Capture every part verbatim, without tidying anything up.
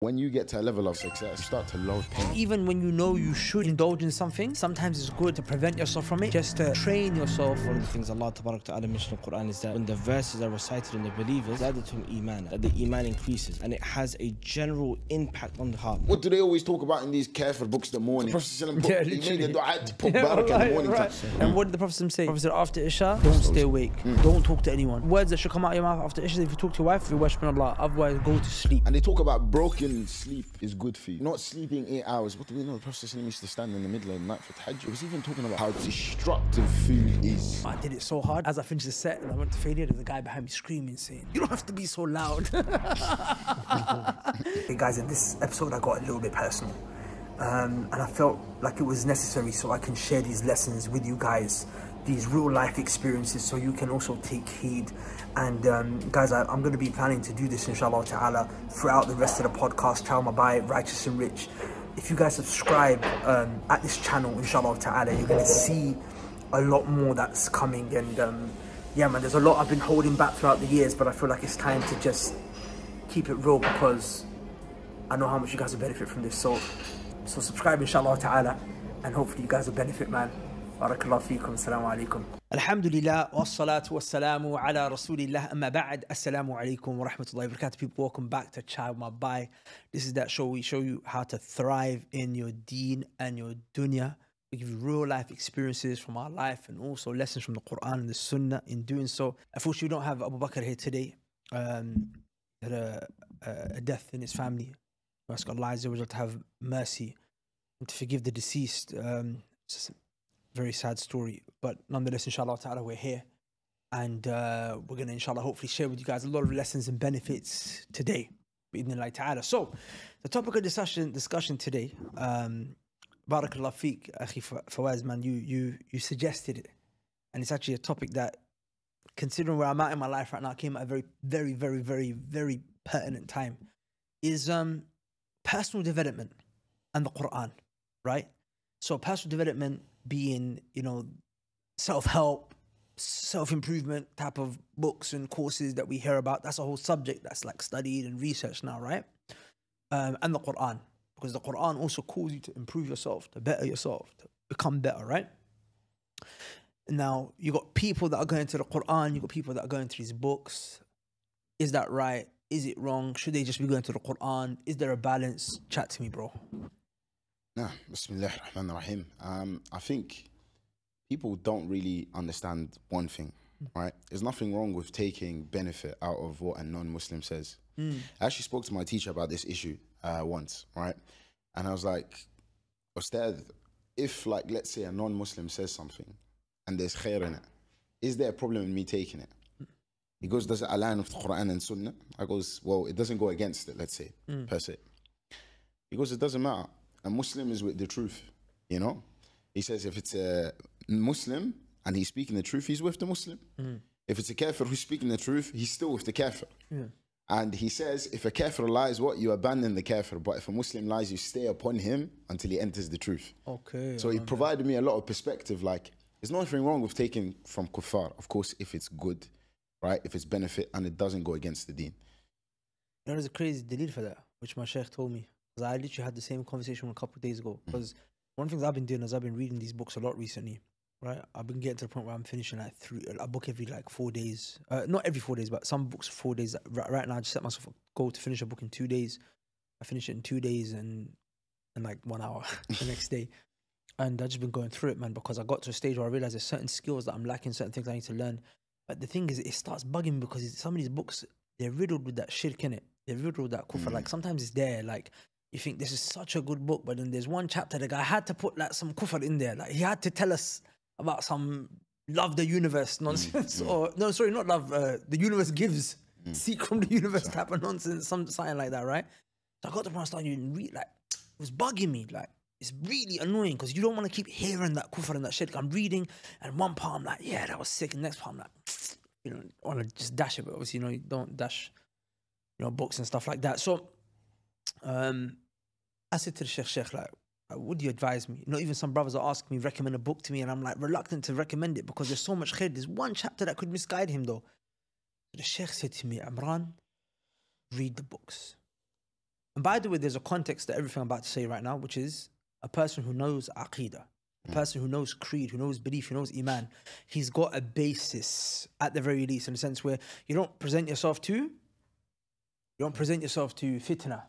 When you get to a level of success, you start to love pain. Even when you know you should indulge in something, sometimes it's good to prevent yourself from it, just to train yourself. One of the things Allah Ta'ala mentioned in the Quran is that when the verses are recited in the believers, that the iman increases and it has a general impact on the heart. What do they always talk about in these careful books in the morning? The Prophet put, yeah, he made a dua to put yeah, barakah right, in the morning. Right. Time. And what did the Prophet say? The Prophet said, after Isha, don't stay awake. Mm. Don't talk to anyone. Words that should come out of your mouth after Isha, if you talk to your wife, you're worshiping Allah. Otherwise, go to sleep. And they talk about broken sleep is good for you. Not sleeping eight hours. What do we know? The Prophet used to stand in the middle of the night for Tahajjud. He was even talking about how destructive food is. I did it so hard. As I finished the set and I went to failure, there's a guy behind me screaming, saying, "You don't have to be so loud." Hey guys, in this episode, I got a little bit personal. Um, and I felt like it was necessary so I can share these lessons with you guys, these real life experiences, so you can also take heed. And um, guys, I, I'm going to be planning to do this inshallah ta'ala throughout the rest of the podcast, Trauma by Righteous and Rich. If you guys subscribe um, at this channel inshallah ta'ala, you're going to see a lot more that's coming. And um, yeah man, there's a lot I've been holding back throughout the years, but I feel like it's time to just keep it real because I know how much you guys will benefit from this. So So subscribe inshallah ta'ala, and hopefully you guys will benefit, man. Barakallahu feekum. Assalamu alaikum. Alhamdulillah, wassalatu wassalamu ala rasulillah, amma ba'd. Assalamu alaikum wa rahmatullahi wa barakatuh. People, welcome back to Trauma By. This is that show we show you how to thrive in your deen and your dunya. We give you real life experiences from our life and also lessons from the Quran and the Sunnah in doing so. Unfortunately, we don't have Abu Bakr here today. Um, had a, a death in his family. We ask Allah to have mercy and to forgive the deceased. Um, it's a very sad story, but nonetheless, inshallah ta'ala, we're here. And uh, we're going to, inshallah, hopefully share with you guys a lot of lessons and benefits today. Bi-idhnillahi ta'ala. So, the topic of discussion discussion today, um, Barakallah feek, Akhi Fawaz, man, you, you, you suggested it. And it's actually a topic that, considering where I'm at in my life right now, came at a very, very, very, very, very pertinent time. Is... um. personal development and the Quran, right? So personal development being, you know, self-help, self-improvement type of books and courses that we hear about. That's a whole subject that's like studied and researched now, right? Um, and the Quran, because the Quran also calls you to improve yourself, to better yourself, to become better, right? Now, you got people that are going to the Quran, you got people that are going to these books. Is that right? Is it wrong? Should they just be going to the Quran? Is there a balance? Chat to me, bro. Nah, Bismillah ar-Rahman ar-Rahim. Um, I think people don't really understand one thing, right? There's nothing wrong with taking benefit out of what a non-Muslim says. Mm. I actually spoke to my teacher about this issue uh, once, right? And I was like, Ustad, if like, let's say a non-Muslim says something and there's khair in it, is there a problem in me taking it? He goes, does it align with the Quran and Sunnah? I goes, well, it doesn't go against it, let's say, mm. per se. He goes, it doesn't matter. A Muslim is with the truth, you know? He says if it's a Muslim and he's speaking the truth, he's with the Muslim. Mm. If it's a kafir who's speaking the truth, he's still with the kafir. Yeah. And he says, if a kafir lies, what? You abandon the kafir. But if a Muslim lies, you stay upon him until he enters the truth. Okay. So he provided me a lot of perspective, like, there's nothing wrong with taking from kuffar, of course, if it's good. Right, if it's benefit and it doesn't go against the deen. You know, there's a crazy delil for that, which my sheikh told me. Because I literally had the same conversation a couple of days ago. Because mm. one of the things I've been doing is I've been reading these books a lot recently. Right, I've been getting to the point where I'm finishing like three, a book every like four days. Uh, not every four days, but some books four days. Right now, I just set myself a goal to finish a book in two days. I finish it in two days and and like one hour the next day. And I've just been going through it, man, because I got to a stage where I realized there's certain skills that I'm lacking, certain things I need to learn. But the thing is, it starts bugging me because some of these books, they're riddled with that shirk in it. They're riddled with that kufr. Mm. Like sometimes it's there, like you think this is such a good book, but then there's one chapter the guy had to put like some kufr in there. Like he had to tell us about some love the universe nonsense. Mm. or no, sorry, not love, uh, the universe gives, mm. seek from the universe sorry. type of nonsense, some something like that, right? So I got to the point I started reading, read, like it was bugging me, like. It's really annoying because you don't want to keep hearing that kufr and that shirk. I'm reading and one part I'm like, yeah, that was sick. And next part I'm like, you know, I want to just dash it. But obviously, you know, you don't dash, you know, books and stuff like that. So um, I said to the sheikh, sheikh, like, would you advise me? You know, even some brothers are asking me, recommend a book to me. And I'm like reluctant to recommend it because there's so much khair. There's one chapter that could misguide him though. The sheikh said to me, Imran, read the books. And by the way, there's a context to everything I'm about to say right now, which is a person who knows Aqidah, a person who knows creed, who knows belief, who knows Iman, he's got a basis at the very least, in the sense where you don't present yourself to, you don't present yourself to fitna,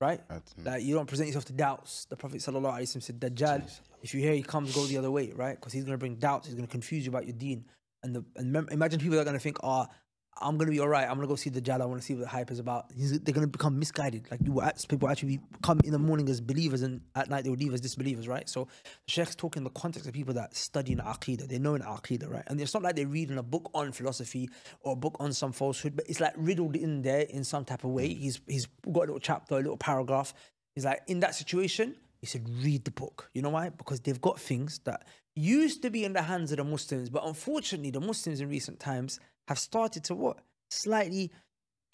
right? Like you don't present yourself to doubts. The Prophet ﷺ said, Dajjal, if you hear he comes, go the other way, right? Because he's going to bring doubts, he's going to confuse you about your deen. And, the, and imagine people are going to think, ah, oh, I'm going to be all right. I'm going to go see Dajjal. I want to see what the hype is about. He's, they're going to become misguided. Like you were, people actually come in the morning as believers and at night they will leave as disbelievers, right? So the Sheikh's talking in the context of people that study in Aqidah. They know in Aqidah, right? And it's not like they're reading a book on philosophy or a book on some falsehood, but it's like riddled in there in some type of way. He's, he's got a little chapter, a little paragraph. He's like, in that situation, he said, read the book. You know why? Because they've got things that used to be in the hands of the Muslims, but unfortunately the Muslims in recent times have started to what? Slightly,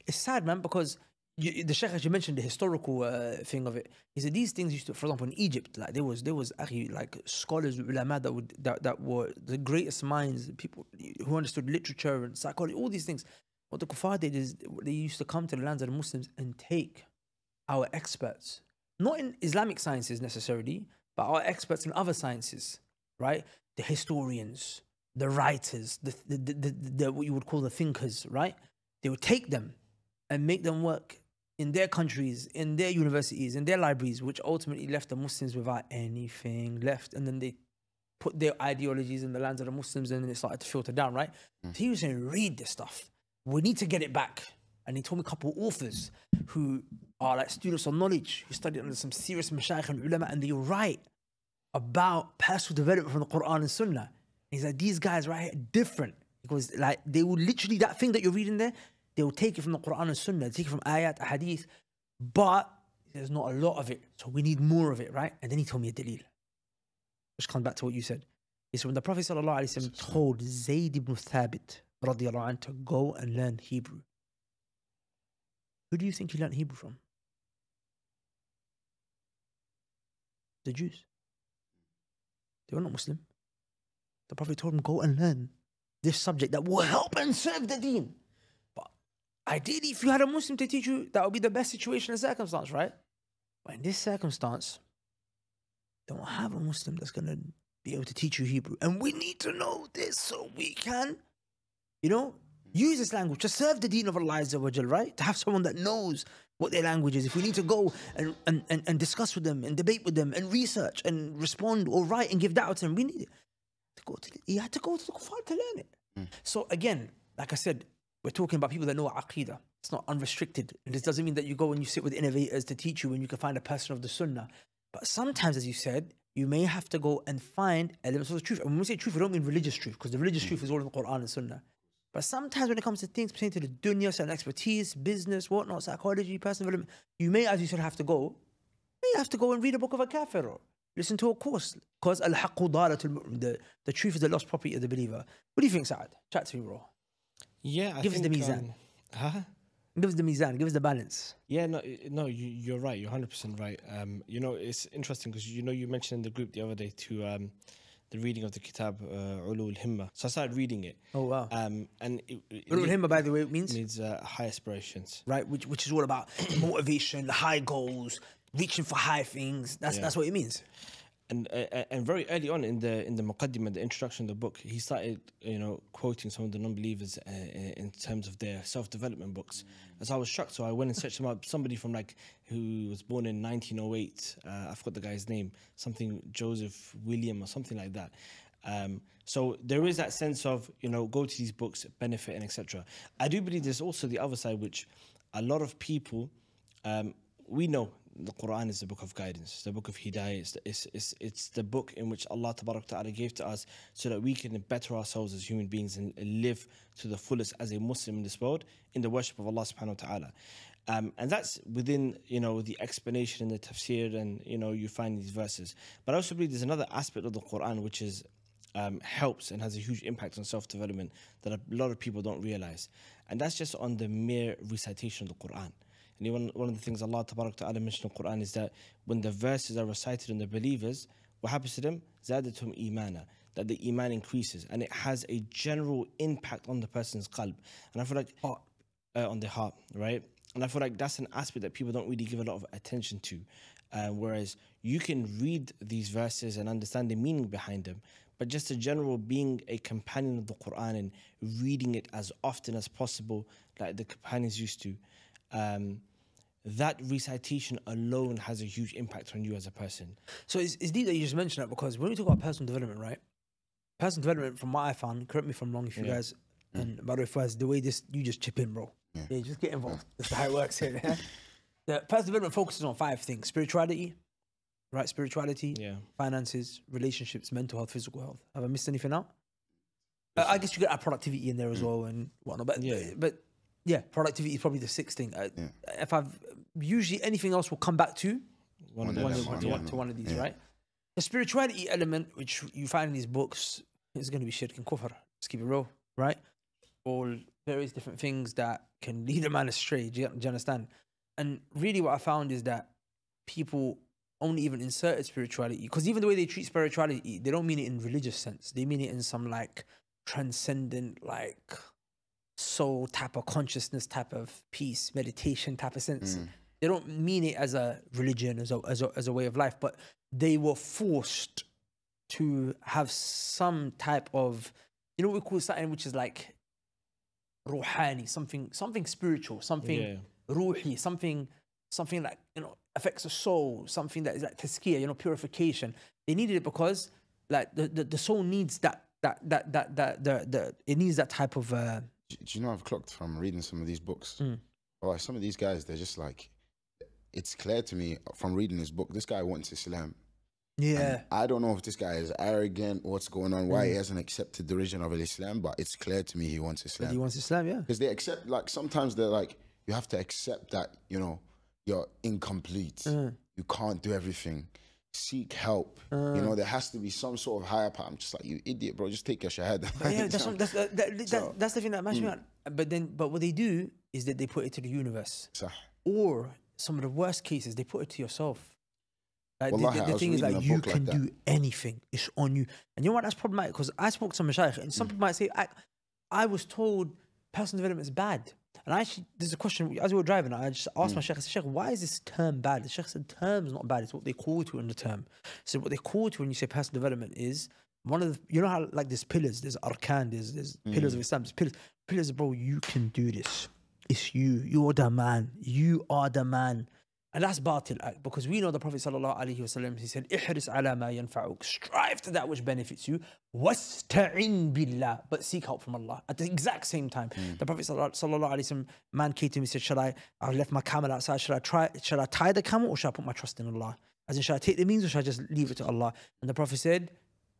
it's sad, man, because you, the Sheikh, as you mentioned, the historical uh, thing of it, he said these things used to, for example, in Egypt, like there was, there was actually like scholars, ulama, that, would, that, that were the greatest minds, people who understood literature and psychology, all these things. What the kuffar did is they used to come to the lands of the Muslims and take our experts, not in Islamic sciences necessarily, but our experts in other sciences, right? The historians, the writers, the, the, the, the, the what you would call the thinkers, right? They would take them and make them work in their countries, in their universities, in their libraries, which ultimately left the Muslims without anything left. And then they put their ideologies in the lands of the Muslims and then it started to filter down, right? Mm. So he was saying, read this stuff. We need to get it back. And he told me a couple of authors who are like students of knowledge, who studied under some serious mashaykh and ulama, and they write about personal development from the Quran and Sunnah. He's like, these guys right here different. Because like they will literally, that thing that you're reading there, they will take it from the Quran and Sunnah, take it from ayat, hadith, but there's not a lot of it. So we need more of it, right? And then he told me a dalil. Which comes back to what you said. He said, when the Prophet ﷺ told Zayd ibn Thabit radiallahu anh, to go and learn Hebrew, who do you think he learned Hebrew from? The Jews. They were not Muslim. The Prophet told him, go and learn this subject that will help and serve the deen. But ideally, if you had a Muslim to teach you, that would be the best situation and circumstance, right? But in this circumstance, don't have a Muslim that's going to be able to teach you Hebrew. And we need to know this so we can, you know, use this language to serve the deen of Allah Azza wa Jal, right? To have someone that knows what their language is. If we need to go and, and, and, and discuss with them and debate with them and research and respond or write and give da'wah to them, we need it. To go to the, he had to go to the kuffar to learn it. Mm. So again, like I said, we're talking about people that know Aqidah. It's not unrestricted. And this doesn't mean that you go and you sit with innovators to teach you and you can find a person of the Sunnah. But sometimes, as you said, you may have to go and find elements of the truth. And when we say truth, we don't mean religious truth, because the religious mm. truth is all in the Quran and Sunnah. But sometimes when it comes to things pertaining to the dunya, certain expertise, business, whatnot, psychology, personal development, you may, as you said, have to go, you may have to go and read a book of a kafir or listen to a course, because the, the truth is the lost property of the believer. What do you think, Saad? Chat to me, bro. Yeah, I give think, us the mizan. Um, huh? Give us the mizan. Give us the balance. Yeah, no, no, you, you're right. You're one hundred percent right. Um, you know, it's interesting because you know you mentioned in the group the other day to um, the reading of the Kitab uh, Ulul Himma. So I started reading it. Oh wow! Um, and it, it, Ulul Himma, by the way, it means means uh, high aspirations, right? Which which is all about motivation, high goals, reaching for high things. That's yeah. that's what it means. And uh, and very early on in the in the muqaddimah, the introduction of the book, he started you know quoting some of the non-believers uh, in terms of their self-development books. As I was shocked, so I went and searched them up. Somebody from like who was born in nineteen oh eight, uh, I forgot the guy's name, something Joseph William or something like that. Um, so there is that sense of you know go to these books, benefit and et cetera. I do believe there's also the other side, which a lot of people um, we know. The Quran is the book of guidance, the book of Hidayah. It's the, it's, it's, it's the book in which Allah ta'ala gave to us so that we can better ourselves as human beings and live to the fullest as a Muslim in this world in the worship of Allah subhanahu wa ta'ala. Um, and that's within, you know, the explanation and the tafsir and, you know, you find these verses. But I also believe there's another aspect of the Quran which is um, helps and has a huge impact on self-development that a lot of people don't realize. And that's just on the mere recitation of the Quran. And one, one of the things Allah ta'ala mentioned in the Quran is that when the verses are recited in the believers, what happens to them? Zadatum imana, that the iman increases. And it has a general impact on the person's qalb. And I feel like, oh, uh, on the heart, right? And I feel like that's an aspect that people don't really give a lot of attention to. Uh, whereas you can read these verses and understand the meaning behind them, but just in general, being a companion of the Quran and reading it as often as possible, like the companions used to, um, that recitation alone has a huge impact on you as a person. So it's, it's neat that you just mentioned that, because when we talk about personal development, right? Personal development, from what I found, correct me if I'm wrong, if you yeah. guys, mm. and by the way, Faz, the way this, you just chip in, bro. Yeah, yeah, just get involved. That's how it works here. Yeah? The personal development focuses on five things: spirituality, right? Spirituality, yeah. finances, relationships, mental health, physical health. Have I missed anything out? Uh, I guess you get our productivity in there as well and whatnot. But yeah, but yeah, productivity is probably the sixth thing. I, yeah. If I've usually anything else will come back to one, one, of, one, of, one, to, one to one of these, yeah. right? The spirituality element, which you find in these books, is going to be shirk and kufr. Let's keep it real, right? All various different things that can lead a man astray. Do you, do you understand? And really what I found is that people only even inserted spirituality, because even the way they treat spirituality, they don't mean it in religious sense. They mean it in some like transcendent, like soul type of consciousness, type of peace, meditation type of sense. Mm. They don't mean it as a religion, as a, as a, as a way of life, but they were forced to have some type of, you know what we call something which is like ruhani, something, something spiritual, something... Yeah. Ruhi, something, something like, you know, affects the soul, something that is like tazkiyah, you know, purification. They needed it because like the, the, the soul needs that, that, that, that, that, the, the, it needs that type of, uh... do, do you know, I've clocked from reading some of these books. Mm. Oh, some of these guys, they're just like, it's clear to me from reading this book, this guy wants Islam. Yeah. And I don't know if this guy is arrogant, what's going on, why mm. he hasn't accepted the religion of Islam, but it's clear to me he wants Islam. But he wants Islam, yeah. Because they accept, like, sometimes they're like, you have to accept that, you know, you're incomplete. Mm. You can't do everything. Seek help. Mm. You know, there has to be some sort of higher power. I'm just like, you idiot, bro. Just take your shahada. Yeah, that's, what, that's, that, that, so, that's the thing that matched mm. me out. But then, but what they do is that they put it to the universe. Sah. Or some of the worst cases, they put it to yourself. Like Wallahi, the, the, the thing is, like, you can like do anything. It's on you. And you know what? That's problematic, because I spoke to some mashaykh, and some mm. people might say, I, I was told personal development is bad. And I actually, there's a question, as we were driving, I just asked mm. my sheikh, I said, Sheikh, why is this term bad? The sheikh said, term's not bad, it's what they call to in the term. So what they call to when you say personal development is, one of the, you know how like there's pillars, there's arkan, there's, there's mm. pillars of Islam, there's pillars, pillars, bro, you can do this. It's you, you're the man, you are the man. And that's batil, because we know the Prophet sallallahu alaihi wasallam, he said, ihris ala ma yanfa'uk, strive to that which benefits you, wasta'in billah, but seek help from Allah. At the exact same time, mm. the Prophet sallallahu alaihi wasallam, man came to me and said, shall I, I left my camel outside, shall I try, shall I tie the camel or shall I put my trust in Allah? As in, shall I take the means or shall I just leave it to Allah? And the Prophet said,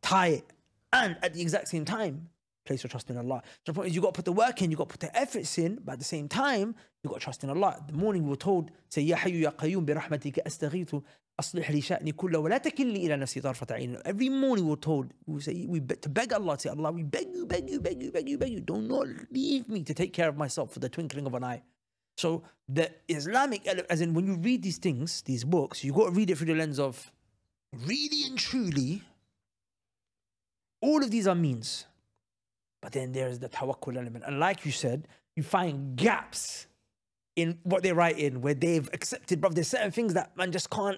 tie it. And at the exact same time, place your trust in Allah. So the point is, you got to put the work in, you got to put the efforts in, but at the same time, you got to trust in Allah. The morning we were told, say, Ya Hayyu Ya Qayyum bi rahmatika astaghithu aslih li sha'ni kullahu wa la takilni ila nafsi tarfata 'ayn. Every morning we were told, we say, we be, to beg Allah, to say, Allah, we beg you, beg you, beg you, beg you, beg you, do not leave me to take care of myself for the twinkling of an eye. So the Islamic, as in when you read these things, these books, you got to read it through the lens of really and truly, all of these are means. But then there's the tawakkul element. And like you said, you find gaps in what they write in, where they've accepted, bruv, there's certain things that man just can't.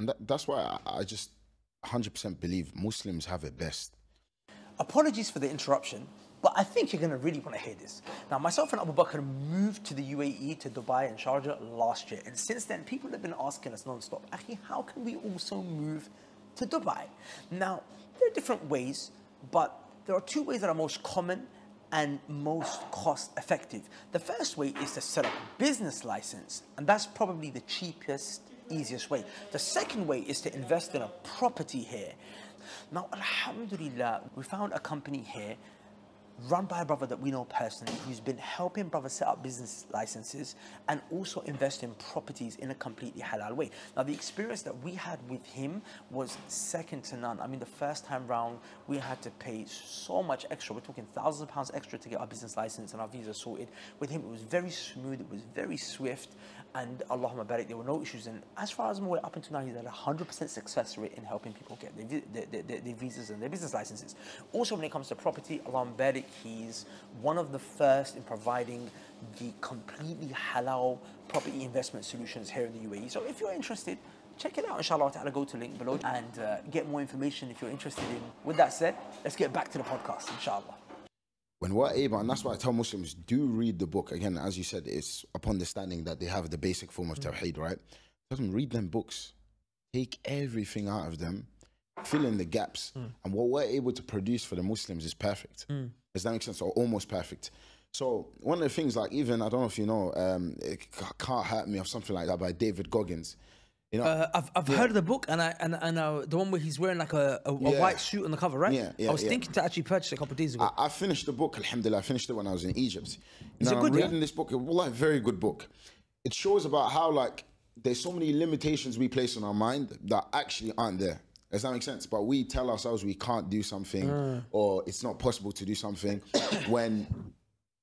And that, that's why I, I just one hundred percent believe Muslims have it best. Apologies for the interruption, but I think you're going to really want to hear this. Now, myself and Abu Bakr moved to the U A E, to Dubai and Sharjah last year. And since then, people have been asking us nonstop, Akhi, how can we also move to Dubai? Now, there are different ways, but there are two ways that are most common and most cost effective. The first way is to set up a business license, and that's probably the cheapest, easiest way. The second way is to invest in a property here. Now, alhamdulillah, we found a company here run by a brother that we know personally, who's been helping brothers set up business licenses and also invest in properties in a completely halal way. Now, the experience that we had with him was second to none. I mean, the first time round, we had to pay so much extra. We're talking thousands of pounds extra to get our business license and our visa sorted. With him, it was very smooth. It was very swift. and Allahumma barik, there were no issues. And as far as I'm aware, up until now, he's had a one hundred percent success rate in helping people get their, their, their, their visas and their business licenses. Also, when it comes to property, Allahumma barik, he's one of the first in providing the completely halal property investment solutions here in the U A E. So if you're interested, check it out, inshallah ta'ala. Go to the link below and uh, get more information if you're interested in. With that said, let's get back to the podcast, inshallah. When we're able, and that's why I tell Muslims, do read the book. Again, as you said, it's upon the standing that they have the basic form of tawheed, right? Tell them, read them books. Take everything out of them, fill in the gaps. Mm. And what we're able to produce for the Muslims is perfect. Mm. Does that make sense? Or almost perfect. So one of the things, like even, I don't know if you know, um, it Can't Hurt Me or something like that by David Goggins. You know, uh, I've, I've yeah. heard of the book, and I and, and uh, the one where he's wearing like a, a, a yeah. white suit on the cover, right? Yeah, yeah, I was yeah. thinking to actually purchase it a couple of days ago. I, I finished the book, alhamdulillah. I finished it when I was in Egypt. Is now, it good, I'm reading yeah? this book, a like, very good book. It shows about how like there's so many limitations we place on our mind that actually aren't there. Does that make sense? But we tell ourselves we can't do something uh. or it's not possible to do something when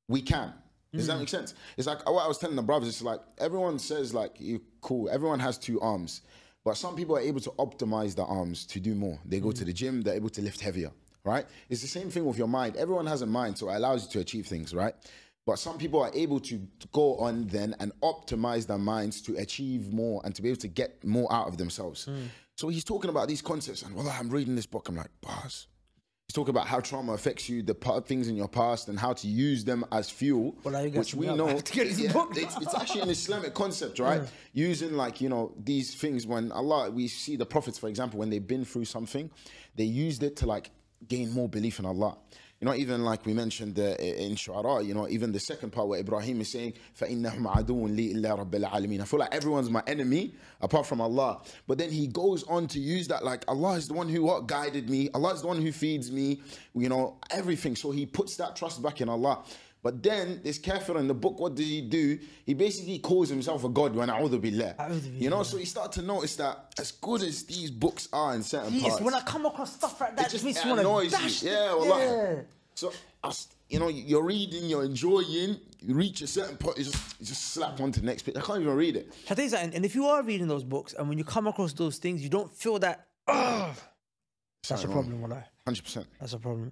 we can. Does that make sense? It's like what I was telling the brothers, it's like everyone says like, you cool, everyone has two arms, but some people are able to optimize their arms to do more. They go mm. to the gym, they're able to lift heavier, right? It's the same thing with your mind. Everyone has a mind, so it allows you to achieve things, right? But some people are able to go on then and optimize their minds to achieve more and to be able to get more out of themselves. Mm. So he's talking about these concepts, and well, I'm reading this book, I'm like, bars. Talk about how trauma affects you, the things in your past, and how to use them as fuel, well, which we know. Yeah, it's, it's actually an Islamic concept, right? Yeah. Using like, you know, these things when Allah, we see the prophets, for example, when they've been through something, they used it to like gain more belief in Allah. You know, even like we mentioned uh, in Shu'ara, you know, even the second part where Ibrahim is saying, فَإِنَّهُمْ عَدُوٌ لِي إِلَّا رَبِّ الْعَالَمِينَ. I feel like everyone's my enemy apart from Allah. But then he goes on to use that like, Allah is the one who what guided me. Allah is the one who feeds me, you know, everything. So he puts that trust back in Allah. But then this kafir in the book, what does he do? He basically calls himself a god, wa na'udhu billah. You know, so you start to notice that as good as these books are in certain Jeez, parts, when I come across stuff like that, it just it annoys dash you. The, yeah, wallah. Yeah. So, you know, you're reading, you're enjoying, you reach a certain point, you just, you just slap onto the next page. I can't even read it. And, and if you are reading those books, and when you come across those things, you don't feel that, oh, that's a problem, wallah. one hundred percent. That's a problem.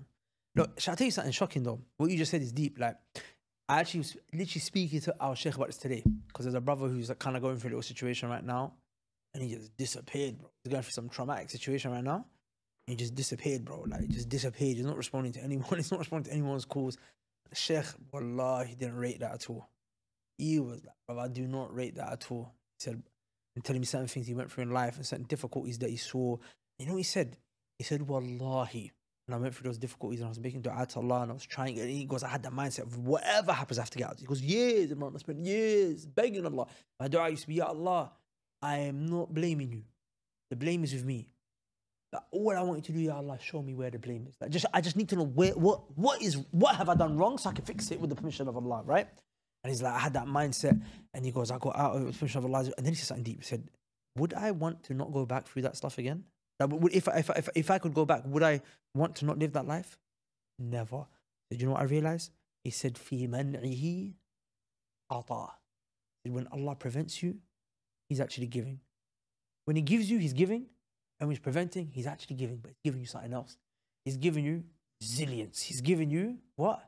Look, shall I tell you something shocking though? What you just said is deep. Like, I actually was literally speaking to our sheikh about this today, because there's a brother who's like kind of going through a little situation right now, and he just disappeared, bro. He's going through some traumatic situation right now, and he just disappeared, bro. Like, he just disappeared. He's not responding to anyone. He's not responding to anyone's calls. The sheikh, wallah, he didn't rate that at all. He was like, bro, I do not rate that at all. He said, and telling me certain things he went through in life and certain difficulties that he saw. You know what he said? He said, wallahi, and I went through those difficulties and I was making dua to Allah and I was trying it. And he goes, I had that mindset of whatever happens, I have to get out. He goes, years, I spent years begging Allah. My dua used to be, Ya Allah, I am not blaming you. The blame is with me. Like, all I want you to do, Ya Allah, show me where the blame is. Like, just, I just need to know where, what, what is, what have I done wrong so I can fix it with the permission of Allah, right? And he's like, I had that mindset. And he goes, I got out of it with the permission of Allah. And then he said something deep. He said, would I want to not go back through that stuff again? Like, if, I, if, I, if I could go back, would I want to not live that life? Never. Did you know what I realized? He said, "Fi man'ihi ata." When Allah prevents you, He's actually giving. When He gives you, He's giving. And when He's preventing, He's actually giving. But He's giving you something else. He's giving you resilience. He's giving you what?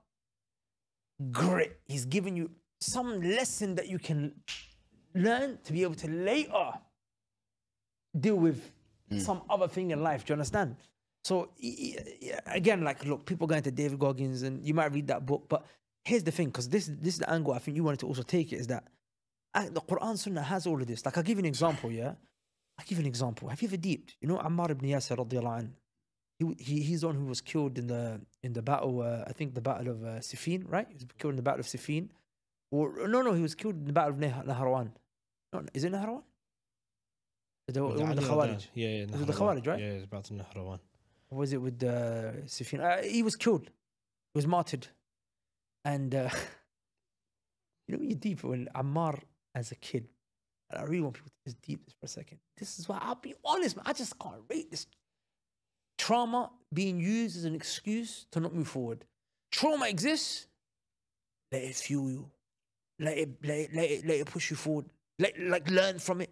Grit. He's giving you some lesson that you can learn to be able to later deal with some other thing in life. Do you understand? So again, like, look, people going to David Goggins, and you might read that book, but here's the thing, because this, this is the angle I think you wanted to also take it, is that the Quran Sunnah has all of this. Like, I'll give you an example, yeah? I'll give you an example. Have you ever deeped? You know, Ammar ibn Yasir, radiallahu anhu, he, he, he's the one who was killed in the, in the battle, uh, I think the battle of uh, Siffin, right? He was killed in the battle of Siffin. Or, no, no, he was killed in the battle of Nah Nahrawan. No, is it Nahrawan? The, well, the, the, the Khawarij. Yeah, yeah. It was the Khawarij, right? Yeah, it was about the Nahrawan. Or was it with uh, Siffin? Uh, he was killed. He was martyred. And uh, you know, you're deep when Ammar as a kid. And I really want people to just deep this for a second. This is why I'll be honest, man. I just can't rate this. Trauma being used as an excuse to not move forward. Trauma exists. Let it fuel you. Let it, let it, let it, let it push you forward. like, like learn from it.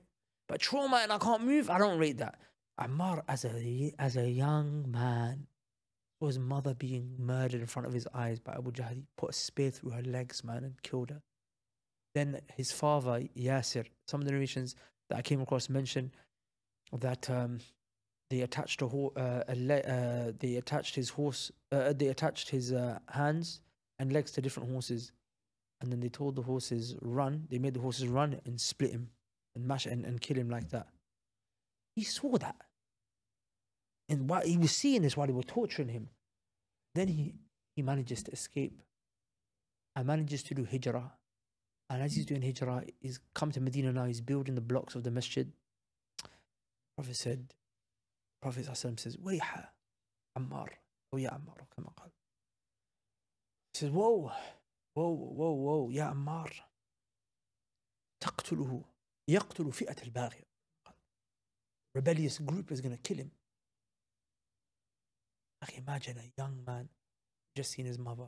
But trauma and I can't move, I don't read that. Ammar, as a, as a young man, saw his mother being murdered in front of his eyes by Abu Jahl. He put a spear through her legs, man, and killed her. Then his father, Yasir, some of the narrations that I came across mention that um, they attached a ho uh, a le uh, they attached his horse, uh, they attached his uh, hands and legs to different horses, and then they told the horses run. They made the horses run and split him and mash and and kill him like that. He saw that, and while he was seeing this, while they were torturing him, then he he manages to escape and manages to do hijrah. And as he's doing hijrah, he's come to Medina now. He's building the blocks of the masjid. Prophet said, Prophet ﷺ says, "Wayha, Ammar, oh yeah, Ammar." He says, "Whoa, whoa, whoa, whoa, ya Ammar, taqtuluhu, yaqtulu fi'at al-baghi." Rebellious group is going to kill him. Imagine a young man, just seen his mother,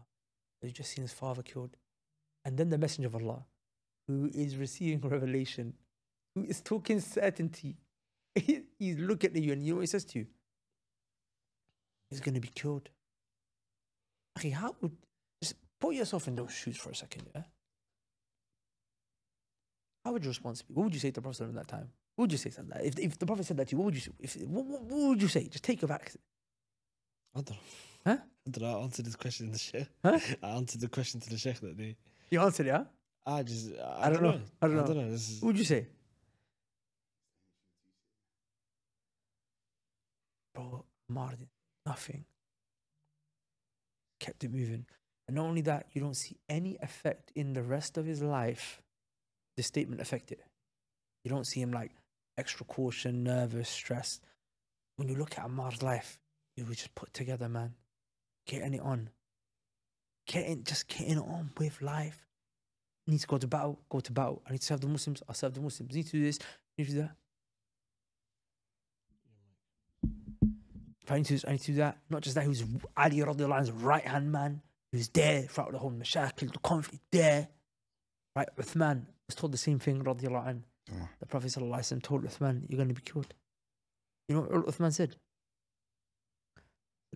he's just seen his father killed. And then the messenger of Allah, who is receiving revelation, who is talking certainty, he, he's looking at you, and you know what he says to you? He's going to be killed. Okay, how would, just put yourself in those shoes for a second, yeah? How would your response be? What would you say to the Prophet at that time? What would you say to that? If, if the Prophet said that to you, what would you say? If, what, what, what would you say? Just take your back. I don't know. Huh? I don't know, I answered this question to the sheikh. Huh? I answered the question to the sheikh that day. You answered it, huh? I just... I, I don't, don't know. know. I don't know. I don't know. This is... What would you say? Bro, Ammar did nothing. Kept it moving. And not only that, you don't see any effect in the rest of his life. The statement affected. You don't see him like extra caution, nervous, stressed. When you look at Ammar's life, you were just put together, man. Getting it on. Getting, just getting it on with life. I need to go to battle, go to battle. I need to serve the Muslims, I'll serve the Muslims. I need to do this, I need to do that. If I need to do this, I need to do that. Not just that, he was Ali radiallahu anhu's right-hand man. He was there throughout the whole mashakil, the conflict, there. Right, Uthman was told the same thing, radiallahu anhu. Yeah. The Prophet sallallahu alaihi wasallam told Uthman, you're going to be killed. You know what Uthman said?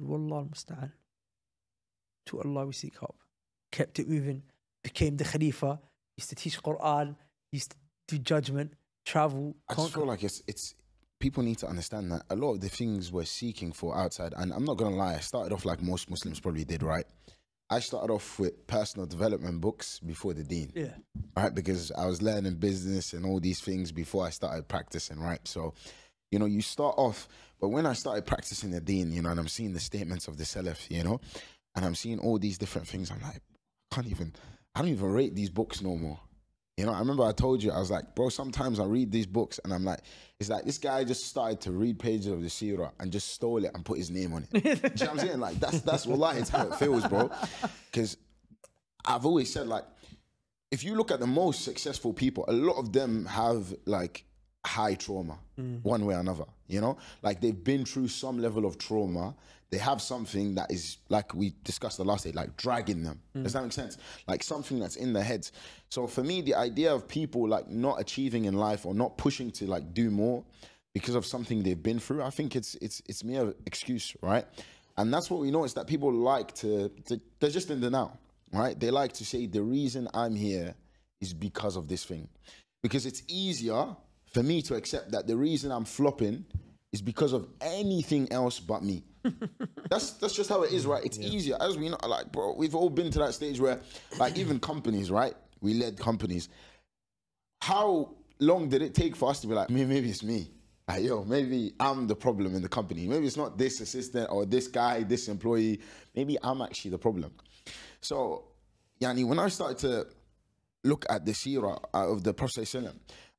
Wallah al-musta'an. To Allah we seek help. Kept it moving. Became the Khalifa. Used to teach Quran. Used to do judgment. Travel. I just feel like it's it's people need to understand that a lot of the things we're seeking for outside. And I'm not gonna lie, I started off like most Muslims probably did, right? I started off with personal development books before the deen. Yeah. Right, because I was learning business and all these things before I started practicing, right? So, you know, you start off, but when I started practicing the deen, you know, and I'm seeing the statements of the Salaf, you know, and I'm seeing all these different things, I'm like, I can't even, I don't even rate these books no more. You know, I remember I told you, I was like, bro, sometimes I read these books and I'm like, it's like this guy just started to read pages of the seerah and just stole it and put his name on it. Do you know what I'm saying? Like, that's, that's wallahi, it's how it feels, bro. Because I've always said, like, if you look at the most successful people, a lot of them have, like, high trauma, mm. one way or another, you know, like they've been through some level of trauma. They have something that is, like we discussed the last day, like dragging them. Mm. Does that make sense? Like something that's in their heads. So for me, the idea of people like not achieving in life or not pushing to like do more because of something they've been through, I think it's it's it's mere excuse, right? And that's what we notice, that people like to, to they're just in denial, right? They like to say the reason I'm here is because of this thing, because it's easier for me to accept that the reason I'm flopping is because of anything else but me. that's that's just how it is, right? It's yeah. easier. As we know, like, bro, we've all been to that stage where, like, even companies, right? We led companies. How long did it take for us to be like, maybe, maybe it's me? Like, yo, maybe I'm the problem in the company. Maybe it's not this assistant or this guy, this employee. Maybe I'm actually the problem. So, yani, when I started to look at the seerah of the Prophet,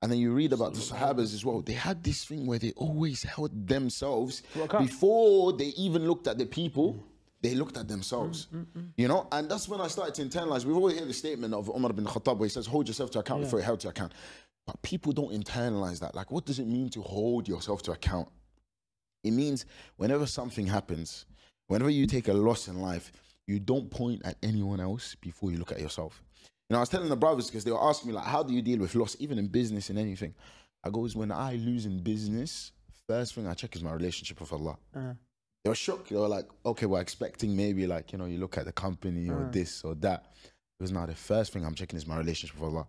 and then you read about the Sahabas as well, they had this thing where they always held themselves before they even looked at the people, they looked at themselves, mm, mm, mm. you know? And that's when I started to internalize. We've always heard the statement of Umar bin Khattab where he says, hold yourself to account yeah. before you're held to account. But people don't internalize that. Like, what does it mean to hold yourself to account? It means whenever something happens, whenever you take a loss in life, you don't point at anyone else before you look at yourself. You know, I was telling the brothers because they were asking me, like, how do you deal with loss, even in business and anything? I go, when I lose in business, first thing I check is my relationship with Allah. Uh-huh. They were shocked. They were like, okay, we're expecting maybe like, you know, you look at the company uh-huh. or this or that. It was now the first thing I'm checking is my relationship with Allah.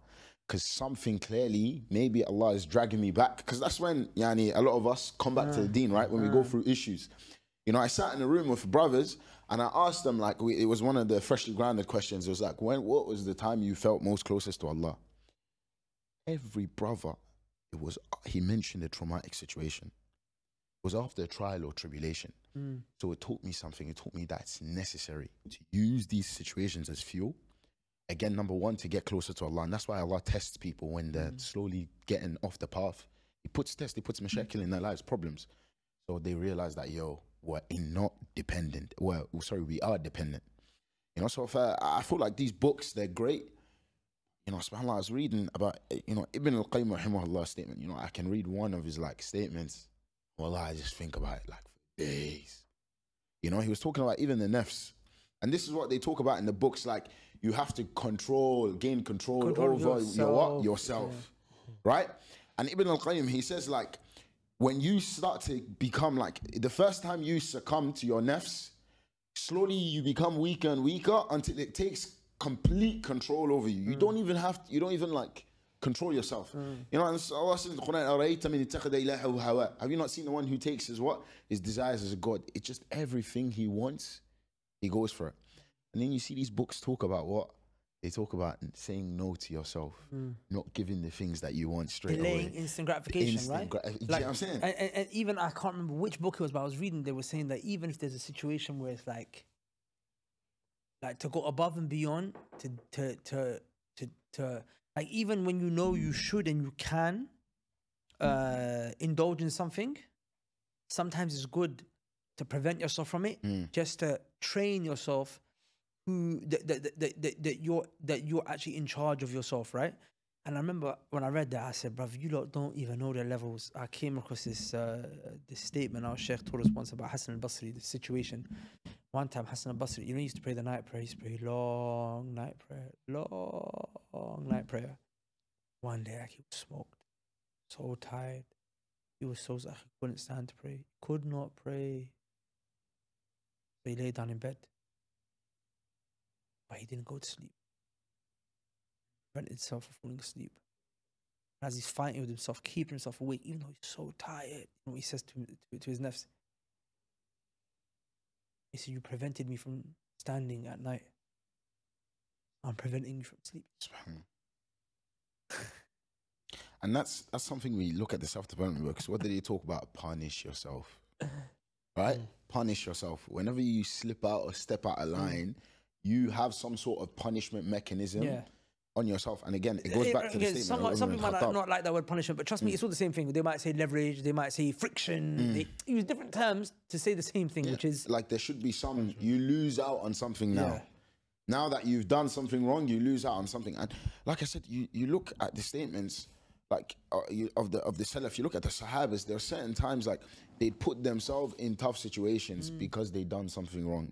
Because something clearly, maybe Allah is dragging me back. Because that's when, yani, a lot of us come back uh-huh. to the deen, right? When uh-huh. we go through issues. You know, I sat in a room with brothers and I asked them, like, we, it was one of the freshly grounded questions. It was like, when, what was the time you felt most closest to Allah? Every brother, it was, he mentioned a traumatic situation. It was after a trial or tribulation. Mm. So it taught me something. It taught me that it's necessary to use these situations as fuel. Again, number one, to get closer to Allah. And that's why Allah tests people when they're mm. slowly getting off the path. He puts tests, he puts mashakil in their lives, problems. So they realize that, yo, we're not dependent. Well, sorry, we are dependent. You know, so if, uh, I feel like these books, they're great. You know, subhanAllah, I was reading about, you know, Ibn al-Qayyim rahimahullah's statement. You know, I can read one of his, like, statements. Well, I just think about it, like, for days. You know, he was talking about even the nafs. And this is what they talk about in the books, like, you have to control, gain control, control over yourself. Your what? Yourself, yeah. Right? And Ibn al-Qayyim, he says, like, when you start to become like, the first time you succumb to your nafs, slowly you become weaker and weaker until it takes complete control over you. You mm. don't even have, to, you don't even like control yourself. Mm. You know, and so Allah said in the Quran, have you not seen the one who takes his what? His desires as a God. It's just everything he wants, he goes for it. And then you see these books talk about what? They talk about saying no to yourself, mm. not giving the things that you want straight Delaying away. Instant gratification, instant right? Gra like, you know what I'm saying? And, and, and even, I can't remember which book it was, but I was reading, they were saying that even if there's a situation where it's like, like to go above and beyond, to, to, to, to, to like even when you know you should and you can uh, indulge in something, sometimes it's good to prevent yourself from it, mm. just to train yourself who that, that, that, that, that you're that you're actually in charge of yourself, right? And I remember when I read that, I said, bruv, you lot don't even know their levels. I came across this uh, this statement our Sheikh told us once about Hassan al-Basri, the situation. One time Hassan al-Basri, you know, he used to pray the night prayer, he used to pray long night prayer, long night prayer. One day, like, he was smoked, so tired. He was so like, he couldn't stand to pray, could not pray. So he lay down in bed. But he didn't go to sleep. Prevented himself from falling asleep. As he's fighting with himself, keeping himself awake, even though he's so tired, you know what he says to, to, to his nafs? He said, you prevented me from standing at night. I'm preventing you from sleep. And that's that's something we look at the self-development work. Because what did he talk about? Punish yourself. Right? Mm. Punish yourself. Whenever you slip out or step out of line, mm. you have some sort of punishment mechanism yeah. on yourself. And again, it goes it, back it, to the statement. Some, some people might not like that word punishment, but trust mm. me, it's all the same thing. They might say leverage, they might say friction. Mm. They use different terms to say the same thing, yeah. which is... Like there should be some, you lose out on something now. Yeah. Now that you've done something wrong, you lose out on something. And like I said, you, you look at the statements like uh, you, of the of the Salaf, you look at the Sahabas, there are certain times like they put themselves in tough situations mm. because they've done something wrong.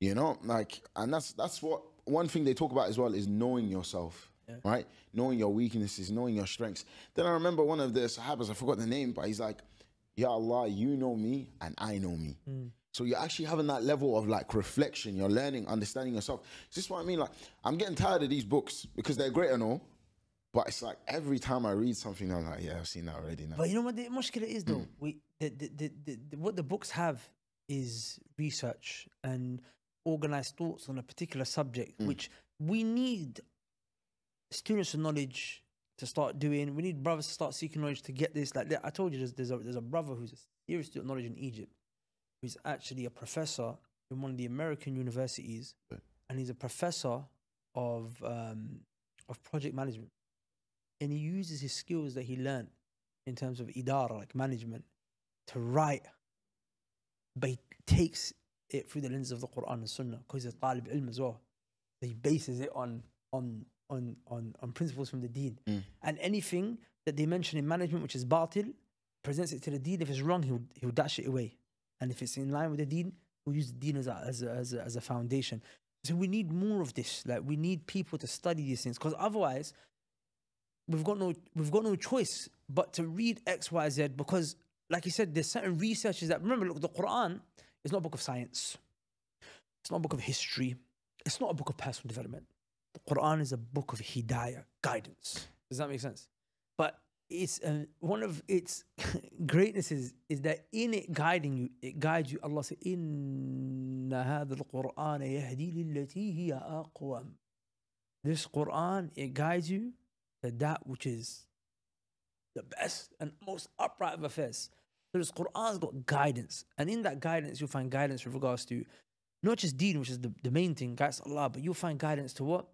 You know, like, and that's that's what one thing they talk about as well is knowing yourself, yeah. right? Knowing your weaknesses, knowing your strengths. Then I remember one of the Sahabas, I forgot the name, but he's like, Ya Allah, you know me and I know me. Mm. So you're actually having that level of like reflection, you're learning, understanding yourself. Is this what I mean? Like, I'm getting tired of these books because they're great and all, but it's like every time I read something, I'm like, yeah, I've seen that already now. But you know what the mushkila is though? Mm. We, the, the, the, the, the, what the books have is research and organized thoughts on a particular subject, mm. which we need students of knowledge to start doing. We need brothers to start seeking knowledge to get this. Like I told you, there's, there's, a, there's a brother who's a serious student of knowledge in Egypt, who's actually a professor in one of the American universities, right. and he's a professor of, um, of project management. And he uses his skills that he learned in terms of idara, like management, to write, but he takes it through the lenses of the Quran and Sunnah because he's a Talib Ilm as well. So he bases it on on on on, on principles from the Deen. Mm. And anything that they mention in management, which is batil, presents it to the Deen. If it's wrong, he'll he'll dash it away. And if it's in line with the Deen, we'll use the Deen as a, as a, as a, as a foundation. So we need more of this. Like, we need people to study these things, because otherwise we've got no we've got no choice but to read X, Y, Z, because like you said, there's certain researchers that, remember, look, the Quran is not a book of science. It's not a book of history. It's not a book of personal development. The Quran is a book of hidayah, guidance. Does that make sense? But it's uh, one of its greatnesses is that in it guiding you, it guides you. Allah said, "Inna hadha al-Qur'an yahdi lillati hiya aqwam." This Quran, it guides you to that which is the best and most upright of affairs. So this Quran's got guidance, and in that guidance, you'll find guidance with regards to not just deen, which is the, the main thing, guides Allah, but you'll find guidance to what?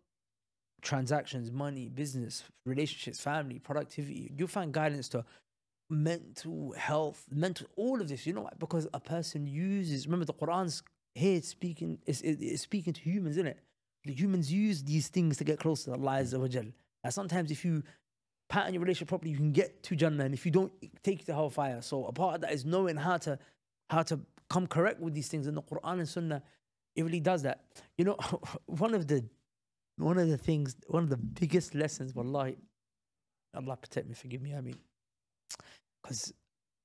Transactions, money, business, relationships, family, productivity. You'll find guidance to mental health, mental, all of this. You know why? Because a person uses, remember the Quran's here speaking, it's, it's speaking to humans, isn't it? The humans use these things to get close to Allah Azza wa Jal. And sometimes if you pattern your relationship properly, you can get to Jannah, and if you don't, it takes you to hellfire. So a part of that is knowing how to, how to come correct with these things, and the Quran and Sunnah, it really does that. You know, one of the one of the things, one of the biggest lessons, wallahi, Allah protect me, forgive me, I mean, because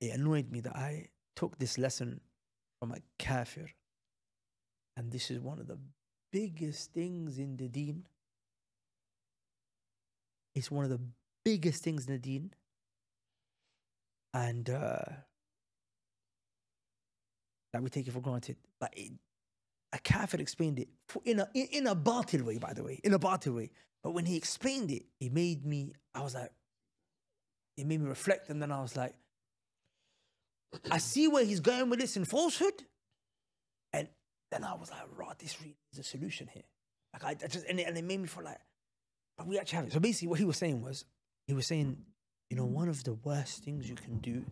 it annoyed me that I took this lesson from a kafir, and this is one of the biggest things in the deen. It's one of the biggest things in the deen, and uh, that we take it for granted. But it, a kafir explained it in a in a batil way, by the way, in a batil way. But when he explained it, it made me, I was like, it made me reflect, and then I was like, I see where he's going with this in falsehood, and then I was like, right, this really is the solution here. Like I, I just and it, and it made me feel like, but we actually have it. So basically, what he was saying was, he was saying, you know, one of the worst things you can do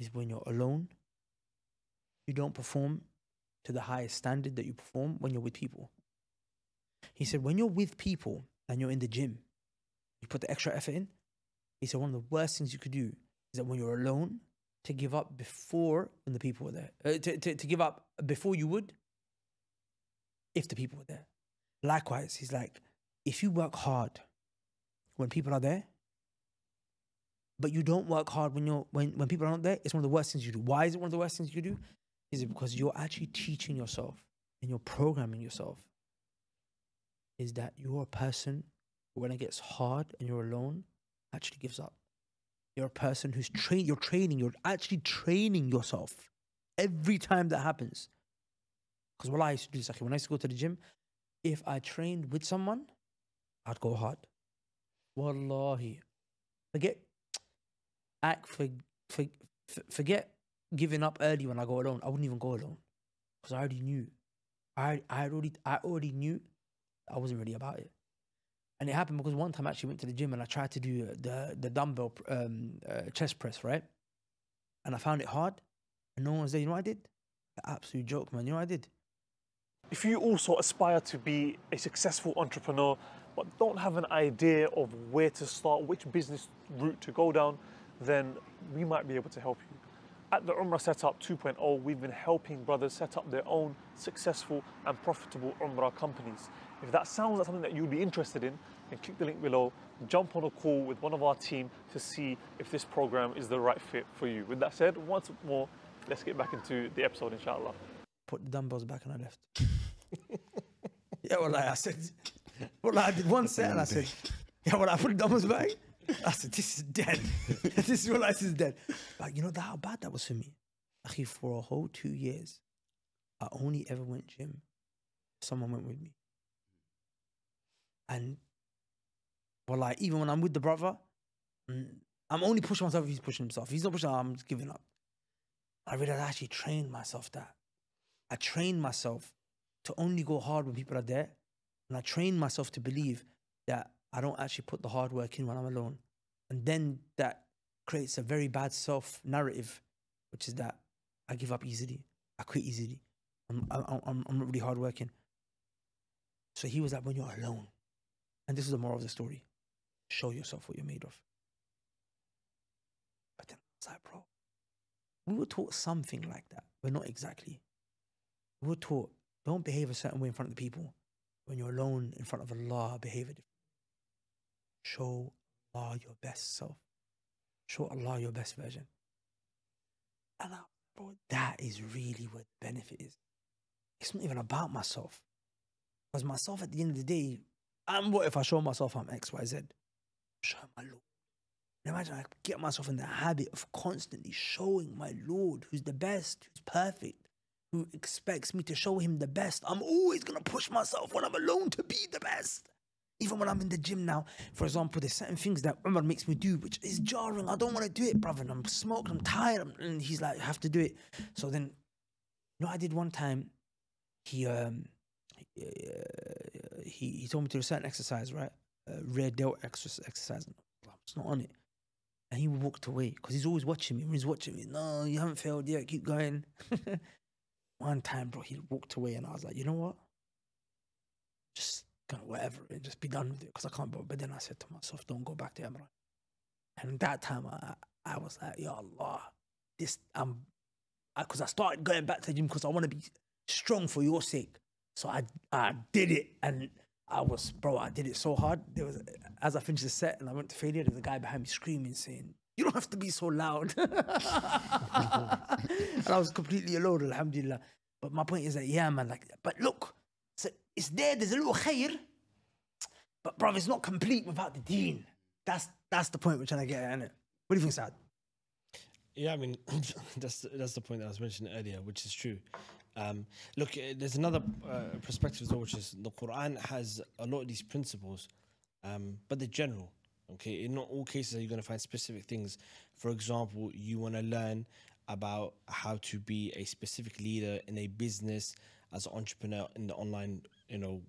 is when you're alone, you don't perform to the highest standard that you perform when you're with people. He said, when you're with people and you're in the gym, you put the extra effort in. He said, one of the worst things you could do is that when you're alone, to give up before when the people were there, uh, to, to, to give up before you would, if the people were there. Likewise, he's like, if you work hard when people are there, but you don't work hard when you're when, when people are not there, it's one of the worst things you do. Why is it one of the worst things you do? Is it because you're actually teaching yourself and you're programming yourself? Is that you're a person who, when it gets hard and you're alone, actually gives up. You're a person who's trained, you're training, you're actually training yourself every time that happens. Because what I used to do is, when I used to go to the gym, if I trained with someone, I'd go hard. Wallahi. Forget. Act for, for, forget giving up early when I go alone. I wouldn't even go alone because I already knew. I I already I already knew I wasn't really about it. And it happened because one time I actually went to the gym and I tried to do the the dumbbell um, uh, chest press, right? And I found it hard, and no one was there. You know what I did? The absolute joke, man. You know what I did? If you also aspire to be a successful entrepreneur but don't have an idea of where to start, which business route to go down, then we might be able to help you. At the Umrah Setup two point oh, we've been helping brothers set up their own successful and profitable Umrah companies. If that sounds like something that you'd be interested in, then click the link below, jump on a call with one of our team to see if this program is the right fit for you. With that said, once more, let's get back into the episode, inshallah. Put the dumbbells back and I left. Yeah, well, like I said, well, like I did one set and I said, yeah, well, I put the dumbbells back. I said, this is dead. This is what I said is dead. But you know that, how bad that was for me? Actually, for a whole two years, I only ever went gym. Someone went with me. And, well, like, even when I'm with the brother, I'm only pushing myself if he's pushing himself. If he's not pushing, I'm just giving up. I realized I actually trained myself that. I trained myself to only go hard when people are there. And I trained myself to believe that I don't actually put the hard work in when I'm alone. And then that creates a very bad self-narrative, which is that I give up easily. I quit easily. I'm, I'm, I'm not really hard working. So he was like, when you're alone, and this is the moral of the story, show yourself what you're made of. But then I was like, bro, we were taught something like that. We're not exactly. We were taught Don't behave a certain way in front of the people. When you're alone in front of Allah, behave differently. Show Allah your best self. Show Allah your best version. And that is really where the benefit is. It's not even about myself. Because myself at the end of the day, I'm what if I show myself I'm X, Y, Z? Show my Lord. And imagine I get myself in the habit of constantly showing my Lord, who's the best, who's perfect, who expects me to show him the best. I'm always going to push myself when I'm alone to be the best. Even when I'm in the gym now, for example, there's certain things that Umar makes me do, which is jarring. I don't want to do it, brother. And I'm smoked, I'm tired. I'm, and he's like, I have to do it. So then, you know, I did one time, he um, he, uh, he, he told me to do a certain exercise, right? Uh, rear delt exercise. It's not on it. And he walked away because he's always watching me. When he's watching me, no, you haven't failed yet. Keep going. One time, bro, he walked away and I was like, you know what? Just kind of whatever, and just be done with it because I can't bother. But then I said to myself, don't go back to Imran. And that time, I, I was like, Ya Allah, this, um, because I, I started going back to the gym because I want to be strong for your sake. So I, I did it and I was, bro, I did it so hard. There was, as I finished the set and I went to failure, there's a guy behind me screaming, saying, you don't have to be so loud. And I was completely alone, alhamdulillah. But my point is that, yeah, man, like, but look, so it's there, there's a little khair, but brother, it's not complete without the deen. That's that's the point we're trying to get at, innit? What do you think, Saad? Yeah, I mean, that's, that's the point that I was mentioning earlier, which is true. Um, look, there's another uh, perspective as well, which is the Quran has a lot of these principles, um, but they're general. Okay, in not all cases are you going to find specific things. For example, you want to learn about how to be a specific leader in a business as an entrepreneur in the online, you know,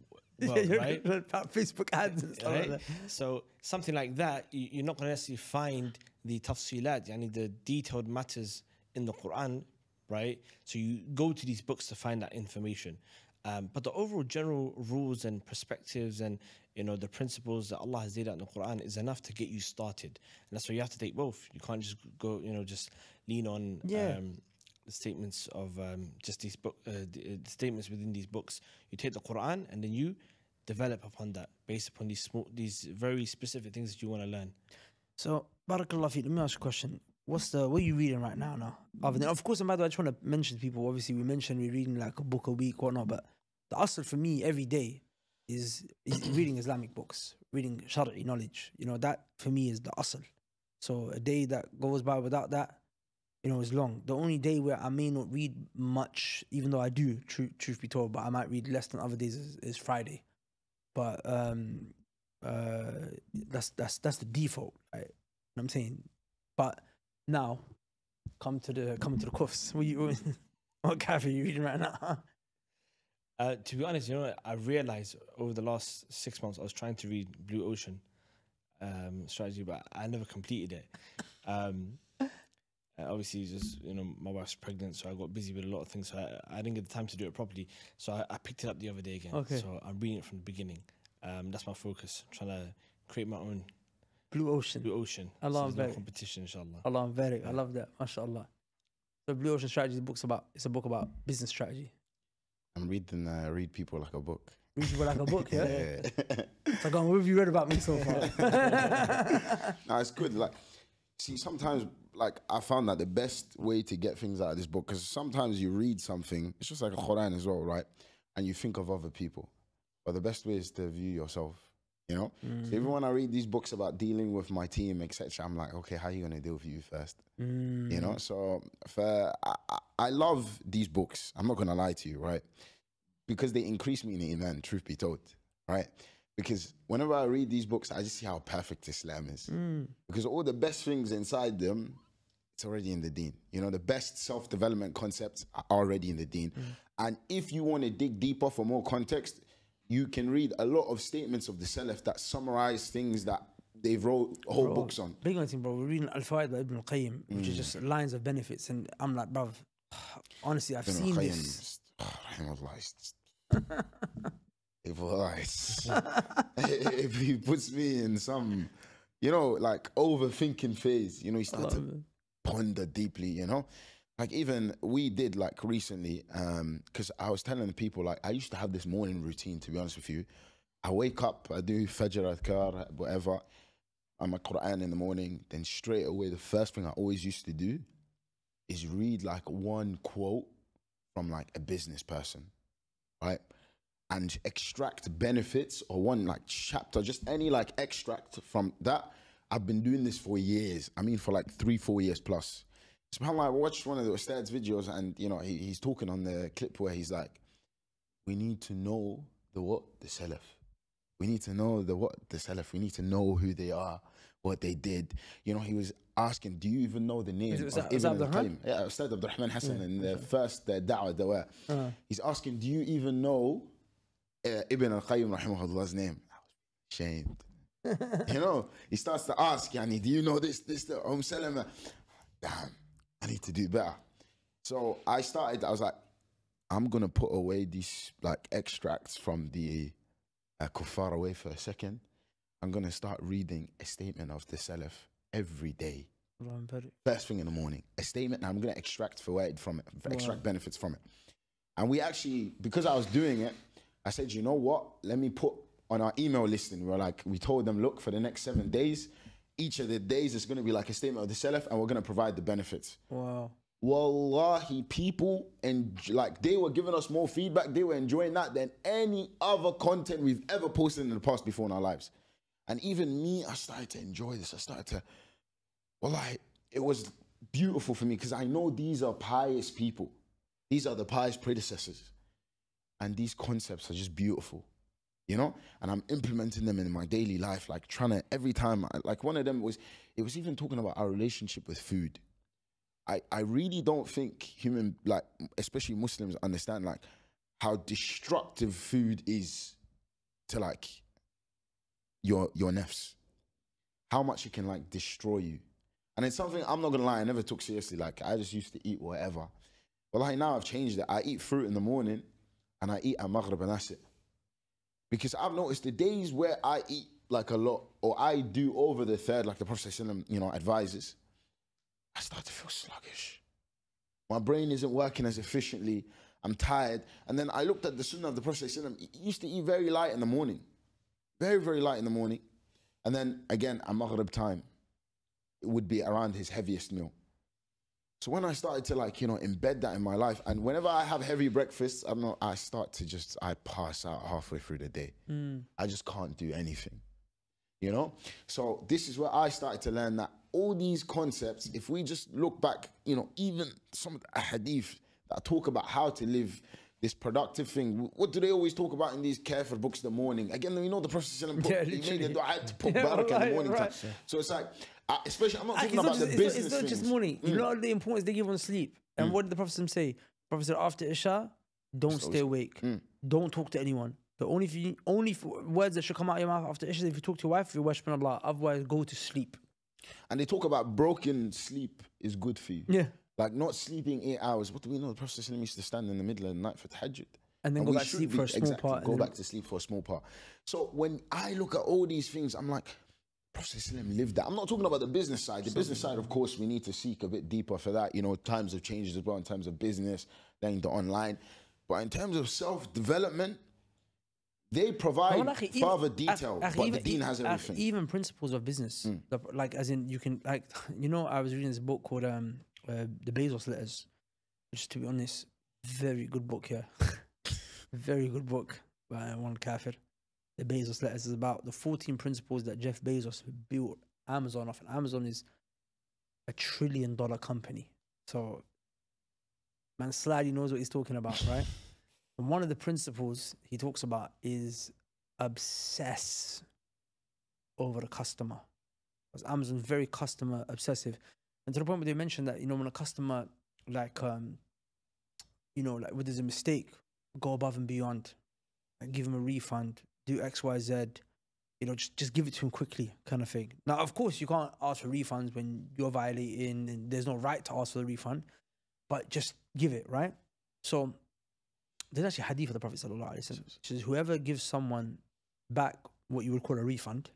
world, right? About Facebook ads and stuff right? like that. So something like that, you're not going to necessarily find the tafsilat, yani the detailed matters in the Quran, right? So you go to these books to find that information. Um, but the overall general rules and perspectives and, you know, the principles that Allah has laid out in the Quran is enough to get you started. And that's why you have to take both. You can't just go, you know, just lean on yeah. um, the statements of um, just these book, uh, the, the statements within these books. You take the Quran and then you develop upon that based upon these small, these very specific things that you want to learn. So, Barakallah Feet, let me ask you a question. What's the, what are you reading right now now? Other than, of course, I'm I just want to mention to people, obviously we mentioned we're reading like a book a week or not, but the asl for me every day is, is reading Islamic books, reading Shari'i knowledge. You know, that for me is the asl. So a day that goes by without that, you know, is long. The only day where I may not read much, even though I do, truth, truth be told, but I might read less than other days is, is Friday. But um, uh, that's, that's, that's the default, right? You know what I'm saying? But now, come to the come to the cuffs. What, you, what cafe are you reading right now? Uh, to be honest, you know, I realized over the last six months I was trying to read Blue Ocean um, strategy, but I never completed it. Um, obviously, just you know, my wife's pregnant, so I got busy with a lot of things, so I, I didn't get the time to do it properly. So I, I picked it up the other day again. Okay. So I'm reading it from the beginning. Um, that's my focus. I'm trying to create my own. Blue Ocean. Blue Ocean. Allah so no competition, inshallah. Allah very. Yeah. I love that, mashallah. The Blue Ocean strategy book's about, it's a book about business strategy. I'm reading uh, Read People Like a Book. Read People Like a Book, yeah? yeah, yeah. It's like, oh, what have you read about me so far? No, it's good. Like, see, sometimes, like, I found that the best way to get things out of this book, because sometimes you read something, it's just like a Quran as well, right? And you think of other people. But the best way is to view yourself. You know, mm. So even when I read these books about dealing with my team, et cetera, I'm like, okay, how are you going to deal with you first? Mm. You know, so for, I, I love these books. I'm not going to lie to you, right? Because they increase me in Iman, truth be told, right? Because whenever I read these books, I just see how perfect Islam is. Mm. Because all the best things inside them, it's already in the deen. You know, the best self-development concepts are already in the deen. Mm. And if you want to dig deeper for more context, you can read a lot of statements of the Salaf that summarize things that they've wrote whole bro, books on. Big one thing, bro. We're reading Al-Fawaid by Ibn al-Qayyim, which mm. is just lines of benefits. And I'm like, bro, honestly, I've Ibn seen this. It lies. If he puts me in some, you know, like overthinking phase, you know, he starts to ponder deeply, you know. Like even we did like recently, um, cause I was telling people like, I used to have this morning routine, to be honest with you. I wake up, I do Fajr Adhkar, whatever. I'm a Quran in the morning. Then straight away, the first thing I always used to do is read like one quote from like a business person, right? And extract benefits or one like chapter, just any like extract from that. I've been doing this for years. I mean, for like three, four years plus. SubhanAllah, I watched one of the Ustad's videos and, you know, he, he's talking on the clip where he's like, we need to know the what? The Salaf. We need to know the what? The Salaf. We need to know who they are, what they did. You know, he was asking, do you even know the name is it, is of that, Ibn al-Qayyim? Yeah, Ustad Abdurrahman Hassan yeah, in the yeah. first uh, da'wah, da'wah. Uh -huh. He's asking, do you even know uh, Ibn al-Qayyim, rahimahullah's name? I was ashamed. You know, he starts to ask, yani, do you know this, this, the Umm Salama? Damn. I need to do better. So I started, I was like, I'm going to put away these like extracts from the uh, kuffar away for a second. I'm going to start reading a statement of the Salaf every day. First thing in the morning, a statement. And I'm going to extract fawaid from it, extract wow. benefits from it. And we actually, because I was doing it, I said, you know what? Let me put on our email listing. We were like, we told them, look, for the next seven days, each of the days is going to be like a statement of the Salaf and we're going to provide the benefits. Wow. Wallahi, people, and like they were giving us more feedback. They were enjoying that than any other content we've ever posted in the past before in our lives. And even me, I started to enjoy this. I started to, wallahi, it was beautiful for me because I know these are pious people. These are the pious predecessors. And these concepts are just beautiful. You know, and I'm implementing them in my daily life, like trying to every time, I, like one of them was, it was even talking about our relationship with food. I, I really don't think human, like, especially Muslims understand like how destructive food is to like your, your nafs, how much it can like destroy you. And it's something I'm not going to lie, I never took seriously. Like I just used to eat whatever, but like now I've changed it. I eat fruit in the morning and I eat at Maghrib and that's it. Because I've noticed the days where I eat like a lot or I do over the third, like the Prophet ﷺ, you know, advises, I start to feel sluggish. My brain isn't working as efficiently. I'm tired. And then I looked at the sunnah of the Prophet ﷺ. He used to eat very light in the morning. Very, very light in the morning. And then again, at Maghrib time, it would be around his heaviest meal. So when I started to like, you know, embed that in my life, and whenever I have heavy breakfasts, I'm not, I start to just, I pass out halfway through the day. Mm. I just can't do anything, you know? So this is where I started to learn that all these concepts, if we just look back, you know, even some of the hadith that talk about how to live this productive thing, what do they always talk about in these kafir books in the morning? Again, you know, the Prophet put, yeah, he made a dua to put yeah, barakah right, in the morning right. time. So it's like, Uh, especially, I'm not talking about the business things. It's not just money. You know the importance they give on sleep. And what did the Prophet say? The Prophet said, after Isha, don't stay awake. Don't talk to anyone. The only thing, only words that should come out of your mouth after Isha is if you talk to your wife, you're worshipping Allah. Otherwise, go to sleep. And they talk about broken sleep is good for you. Yeah. Like not sleeping eight hours. What do we know? The Prophet used to stand in the middle of the night for tahajjud. And then go back to sleep for a small part. Go back to sleep for a small part. So when I look at all these things, I'm like, Prophet ﷺ lived that. I'm not talking about the business side. The business side, of course, we need to seek a bit deeper for that. You know, times have changed as well in terms of business, then the online. But in terms of self-development, they provide well, further even, detail, but even, the deen has everything. Even principles of business. Mm. Like, as in, you can, like, you know, I was reading this book called um, uh, The Bezos Letters. Just to be honest, very good book here. Very good book by one kafir. The Bezos Letters is about the fourteen principles that Jeff Bezos built Amazon off. And Amazon is a trillion dollar company. So, man, Slady knows what he's talking about, right? And one of the principles he talks about is obsess over the customer. Because Amazon's very customer obsessive. And to the point where they mentioned that, you know, when a customer, like, um, you know, like, when there's a mistake, go above and beyond, and give him a refund. Do X, Y, Z, you know, just, just give it to him quickly kind of thing. Now, of course, you can't ask for refunds when you're violating and there's no right to ask for the refund, but just give it, right? So there's actually hadith of the Prophet sallallahu alaihi wasallam, which is whoever gives someone back what you would call a refund,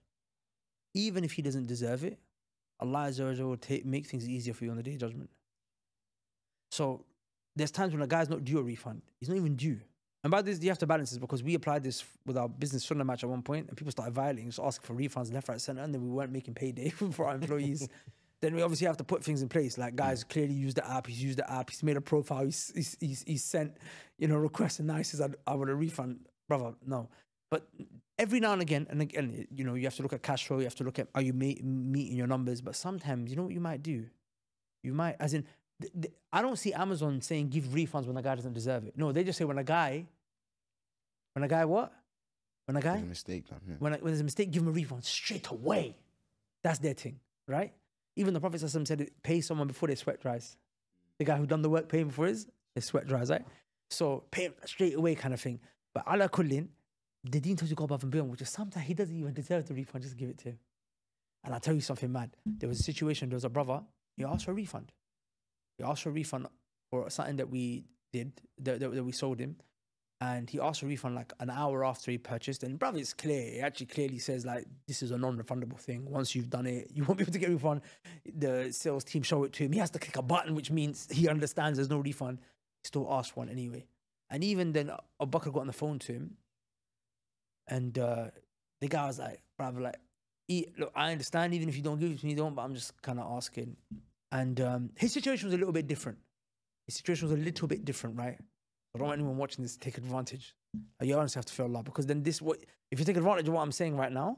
even if he doesn't deserve it, Allah Azza wa Jalla will take, make things easier for you on the Day of Judgment. So there's times when a guy's not due a refund. He's not even due. And by this, you have to balance this, because we applied this with our business sunnah match at one point, and people started violating, just asking for refunds left, right, center, and then we weren't making payday for our employees. Then we obviously have to put things in place. Like, guys, clearly use the app. He's used the app. He's made a profile. He's, he's, he's, he's sent, you know, requests, and now he says, I, I want a refund. Brother, no. But every now and again, and again, you know, you have to look at cash flow. You have to look at, are you meet, meeting your numbers? But sometimes, you know what you might do? You might, as in, th th I don't see Amazon saying give refunds when a guy doesn't deserve it. No, they just say when a guy, when a guy what? When a guy? There's a mistake. Yeah. When, a, when there's a mistake, give him a refund straight away. That's their thing, right? Even the Prophet said, pay someone before they sweat dries. The guy who done the work, pay him for his, his sweat dries, right? So pay him straight away kind of thing. But ala kullin, the deen tells you go above and beyond, which is sometimes he doesn't even deserve the refund, just give it to him. And I'll tell you something mad. There was a situation, there was a brother, he asked for a refund. He asked for a refund for something that we did, that, that, that we sold him. And he asked for a refund like an hour after he purchased. And brother, it's clear. It actually clearly says like, this is a non-refundable thing. Once you've done it, you won't be able to get a refund. The sales team show it to him. He has to click a button, which means he understands there's no refund. He still asked one anyway. And even then, Abu Bakr got on the phone to him. And uh, the guy was like, brother, like, look, I understand even if you don't give it to me, don't, but I'm just kind of asking. And um, his situation was a little bit different. His situation was a little bit different, right? I don't want anyone watching this to take advantage. You honestly have to fear Allah, because then this, what if you take advantage of what I'm saying right now,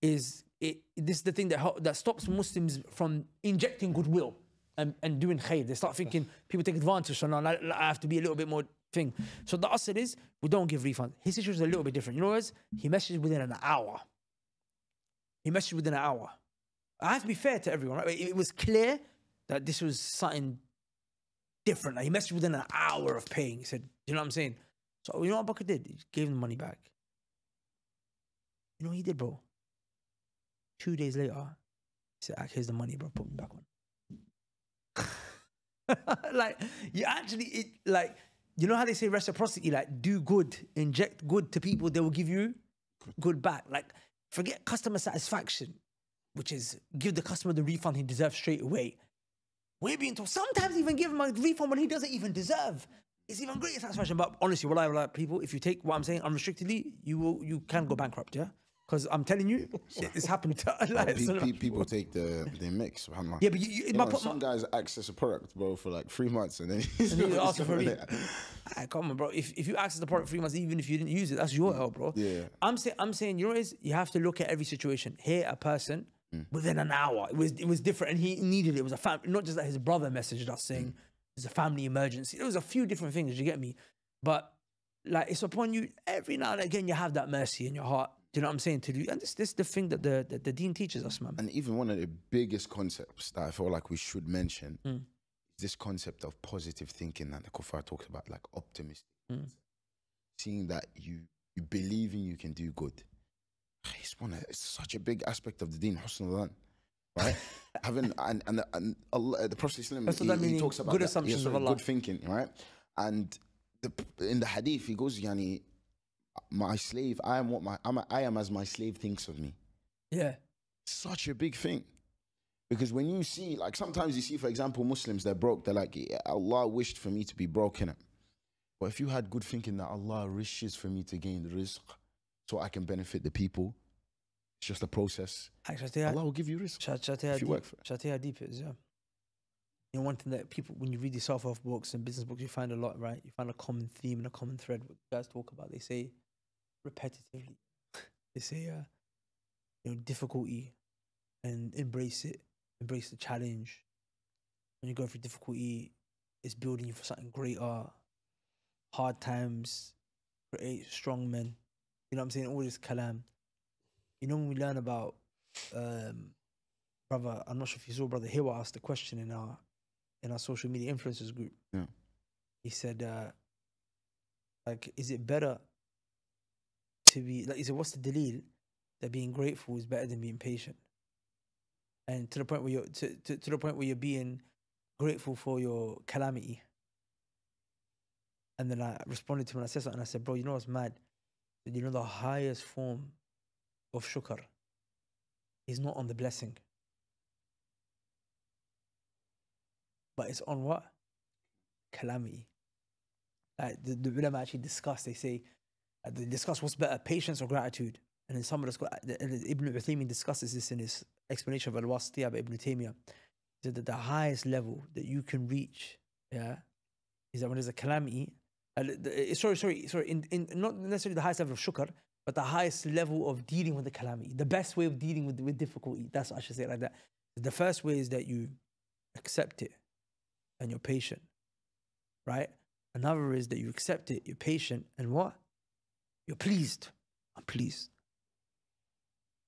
is it? This is the thing that help, that stops Muslims from injecting goodwill and, and doing khayr. They start thinking people take advantage, so now I, I have to be a little bit more thing. So the asr is we don't give refunds. His situation is a little bit different. You know what it is? He messaged within an hour. He messaged within an hour. I have to be fair to everyone, right? It, it was clear that this was something different. Like, he messaged within an hour of paying. He said, you know what I'm saying? So you know what Abu Bakr did? He gave him the money back. You know what he did, bro? Two days later, he said, here's the money, bro. Put me back on. Like, you actually, it, like, you know how they say reciprocity? Like, do good, inject good to people, they will give you good back. Like, forget customer satisfaction, which is give the customer the refund he deserves straight away. We're being told, sometimes even give him a refund when he doesn't even deserve. It's even greater satisfaction. But honestly, wallahi, wallahi, people, if you take what I'm saying unrestrictedly, you will, you can go bankrupt, yeah? Because I'm telling you, it's happened to like, well, pe pe people take the, the mix. Subhanallah. Yeah, but you, you, you know, some guys access a product, bro, for like three months and then he's ask for it. Right, come on, bro. If, if you access the product for three months, even if you didn't use it, that's your hell, bro. Yeah. I'm, say I'm saying, you know what it is? You have to look at every situation. Here, a person... Mm. Within an hour, it was it was different, and he needed it. It was a fam not just that his brother messaged us saying mm. there's a family emergency. There was a few different things. You get me? But like, it's upon you every now and again. You have that mercy in your heart. Do you know what I'm saying to you? And this this is the thing that the, the the deen teaches us, man. And even one of the biggest concepts that I feel like we should mention mm. is this concept of positive thinking that the kuffar talks about, like optimistic, mm. seeing that you you believing you can do good. It's one of, it's such a big aspect of the deen, husnul dhan, right? Having and and, and Allah, the Prophet Islam, he, he talks about good assumptions of Allah, good thinking, right? And the, in the hadith, he goes, "Yani, my slave, I am what my I'm a, I am as my slave thinks of me." Yeah, such a big thing, because when you see, like, sometimes you see, for example, Muslims, they're broke. They're like, yeah, Allah wished for me to be broke, innit? But if you had good thinking that Allah wishes for me to gain rizq, so I can benefit the people. It's just a process. Actually, Allah will give you risk if you work for it. Shatia deep is, yeah. You know, one thing that people, when you read these self-help books and business books, you find a lot, right? You find a common theme and a common thread. What you guys talk about, they say repetitively. They say, uh, you know, difficulty and embrace it, embrace the challenge. When you go through difficulty, it's building you for something greater. Hard times create strong men. You know what I'm saying? All this kalam. You know, when we learn about, um, brother, I'm not sure if you saw brother Hiwa asked the question in our in our social media influencers group. Yeah. He said, uh, like, is it better to be, like, he said, what's the dalil that being grateful is better than being patient? And to the point where you're, to, to, to the point where you're being grateful for your calamity. And then I responded to him and I said something, and I said, bro, you know what's mad? You know, the highest form of shukr is not on the blessing, but it's on what? calamity. Like the, the ulama actually discuss, they say, uh, they discuss what's better, patience or gratitude. And then someone that's got, Ibn Uthaymin discusses this in his explanation of Al-Wasitiyah by Ibn Taymiyyah. He said that the highest level that you can reach, yeah, is that when there's a calamity, uh, the, sorry, sorry, sorry, in, in, not necessarily the highest level of shukr, but the highest level of dealing with the calamity, the best way of dealing with, with difficulty. That's what I should say like that. The first way is that you accept it and you're patient, right? Another is that you accept it, you're patient, and what? You're pleased. I'm pleased.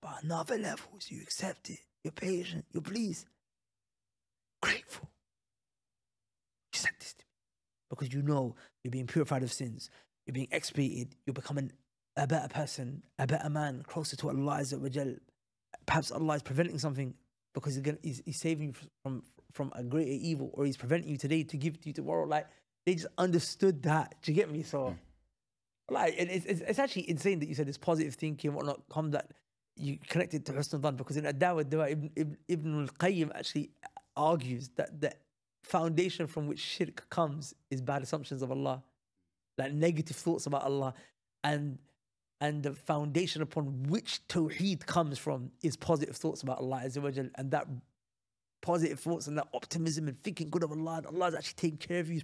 But another level is you accept it, you're patient, you're pleased. Grateful. You sent this to me. Because you know you're being purified of sins, you're being expiated, you're becoming a better person, a better man, closer to Allah Azza wa Jal. Perhaps Allah is preventing something because he's, he's saving you from, from a greater evil, or he's preventing you today to give to you tomorrow. Like, they just understood that. Do you get me? So, mm. like, and it's, it's, it's actually insane that you said this positive thinking and whatnot, come that you connected to Husn al-Dhann, because in Ad-Dawah, Ad-Dawah, Ibn, Ibn, Ibn al-Qayyim actually argues that the foundation from which shirk comes is bad assumptions of Allah, like negative thoughts about Allah. And And the foundation upon which Tawheed comes from is positive thoughts about Allah Azza wa Jal. And that positive thoughts and that optimism and thinking good of Allah, and Allah is actually taking care of you,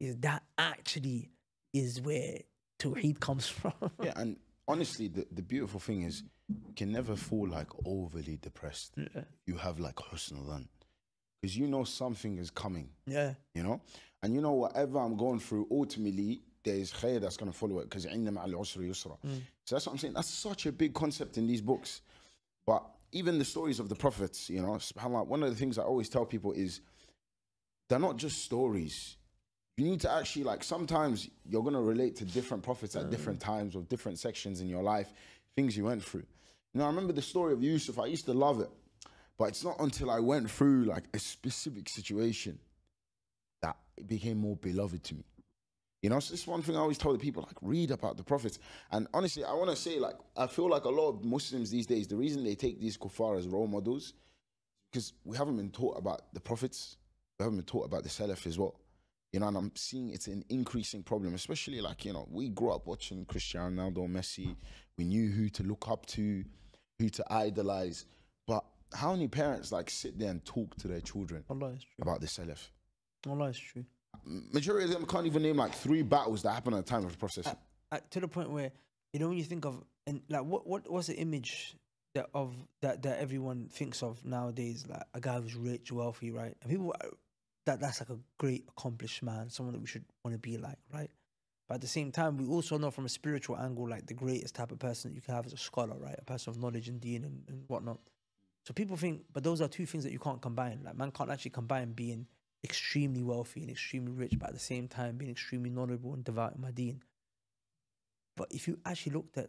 is that actually is where Tawheed comes from. Yeah, and honestly, the, the beautiful thing is you can never fall like overly depressed. Yeah. You have like Husn al-Dhann, because you know something is coming. Yeah. You know? And you know, whatever I'm going through, ultimately, there is khair that's going to follow it, because inna ma'al usri yusra. So that's what I'm saying. That's such a big concept in these books. But even the stories of the prophets, you know, subhanAllah, one of the things I always tell people is they're not just stories. You need to actually, like, sometimes you're going to relate to different prophets at different times or different sections in your life, things you went through. You know, I remember the story of Yusuf. I used to love it, but it's not until I went through, like, a specific situation that it became more beloved to me. You know, so this is one thing I always tell the people, like, read about the prophets. And honestly, I want to say, like, I feel like a lot of Muslims these days, the reason they take these kuffar as role models, because we haven't been taught about the prophets. We haven't been taught about the Salaf as well. You know, and I'm seeing it's an increasing problem, especially, like, you know, we grew up watching Cristiano Ronaldo, Messi. We knew who to look up to, who to idolize. But how many parents, like, sit there and talk to their children Allah, it's true. about the Salaf? Allah, it's true. Majority of them can't even name like three battles that happened at the time of the process. At, at, to the point where, you know, when you think of, and like what what what's the image that of that that everyone thinks of nowadays? Like a guy who's rich, wealthy, right? And people that that's like a great accomplished man, someone that we should want to be like, right? But at the same time, we also know from a spiritual angle, like the greatest type of person that you can have is a scholar, right? A person of knowledge and deen and, and whatnot. So people think, but those are two things that you can't combine. Like man can't actually combine being extremely wealthy and extremely rich, but at the same time being extremely knowledgeable and devout in my deen. But if you actually looked at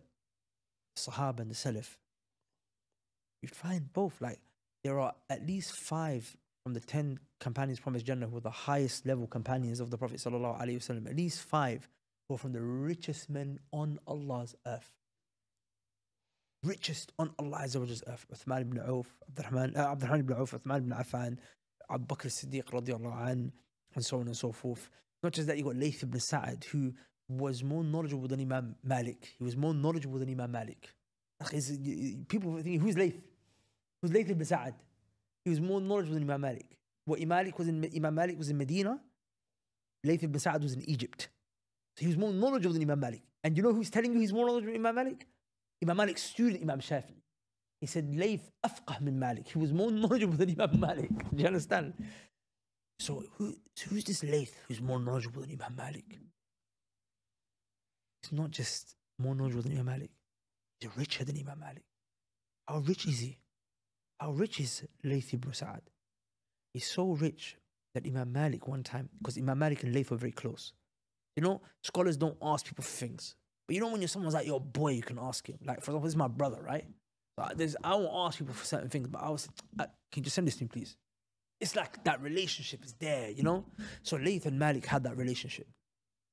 the Sahaba and the Salaf, you'd find both. Like there are at least five from the ten companions promised Jannah who are the highest level companions of the Prophet sallallahu alaihi wasallam. At least five who are from the richest men on Allah's earth. Richest on Allah Azza wa Jal's earth. Uthman ibn Auf, Abdurrahman, uh, Abdurrahman ibn Auf, Uthman ibn Affan, Abu Bakr Siddiq radiallahu anhu, and so on and so forth. Not just that, you got Layth ibn Sa'ad, who was more knowledgeable than Imam Malik. He was more knowledgeable than Imam Malik. People think, who's Layth? Who's Layth ibn Sa'ad? He was more knowledgeable than Imam Malik. What Imam Malik was in, Imam Malik was in Medina, Layth ibn Sa'ad was in Egypt. So he was more knowledgeable than Imam Malik. And you know who's telling you he's more knowledgeable than Imam Malik? Imam Malik's student, Imam Shafi'i. He said, Layth afqah min Malik. He was more knowledgeable than Imam Malik. Do you understand? So, who, so who's this Layth who's more knowledgeable than Imam Malik? He's not just more knowledgeable than Imam Malik. He's richer than Imam Malik. How rich is he? How rich is Layth ibn Sa'ad? He's so rich that Imam Malik one time, because Imam Malik and Layth were very close. You know, scholars don't ask people for things. But you know when you're someone's like your boy, you can ask him. Like, for example, this is my brother, right? But there's, I won't ask people for certain things, but I was can you just send this to me, please? It's like that relationship is there, you know? So Layth and Malik had that relationship.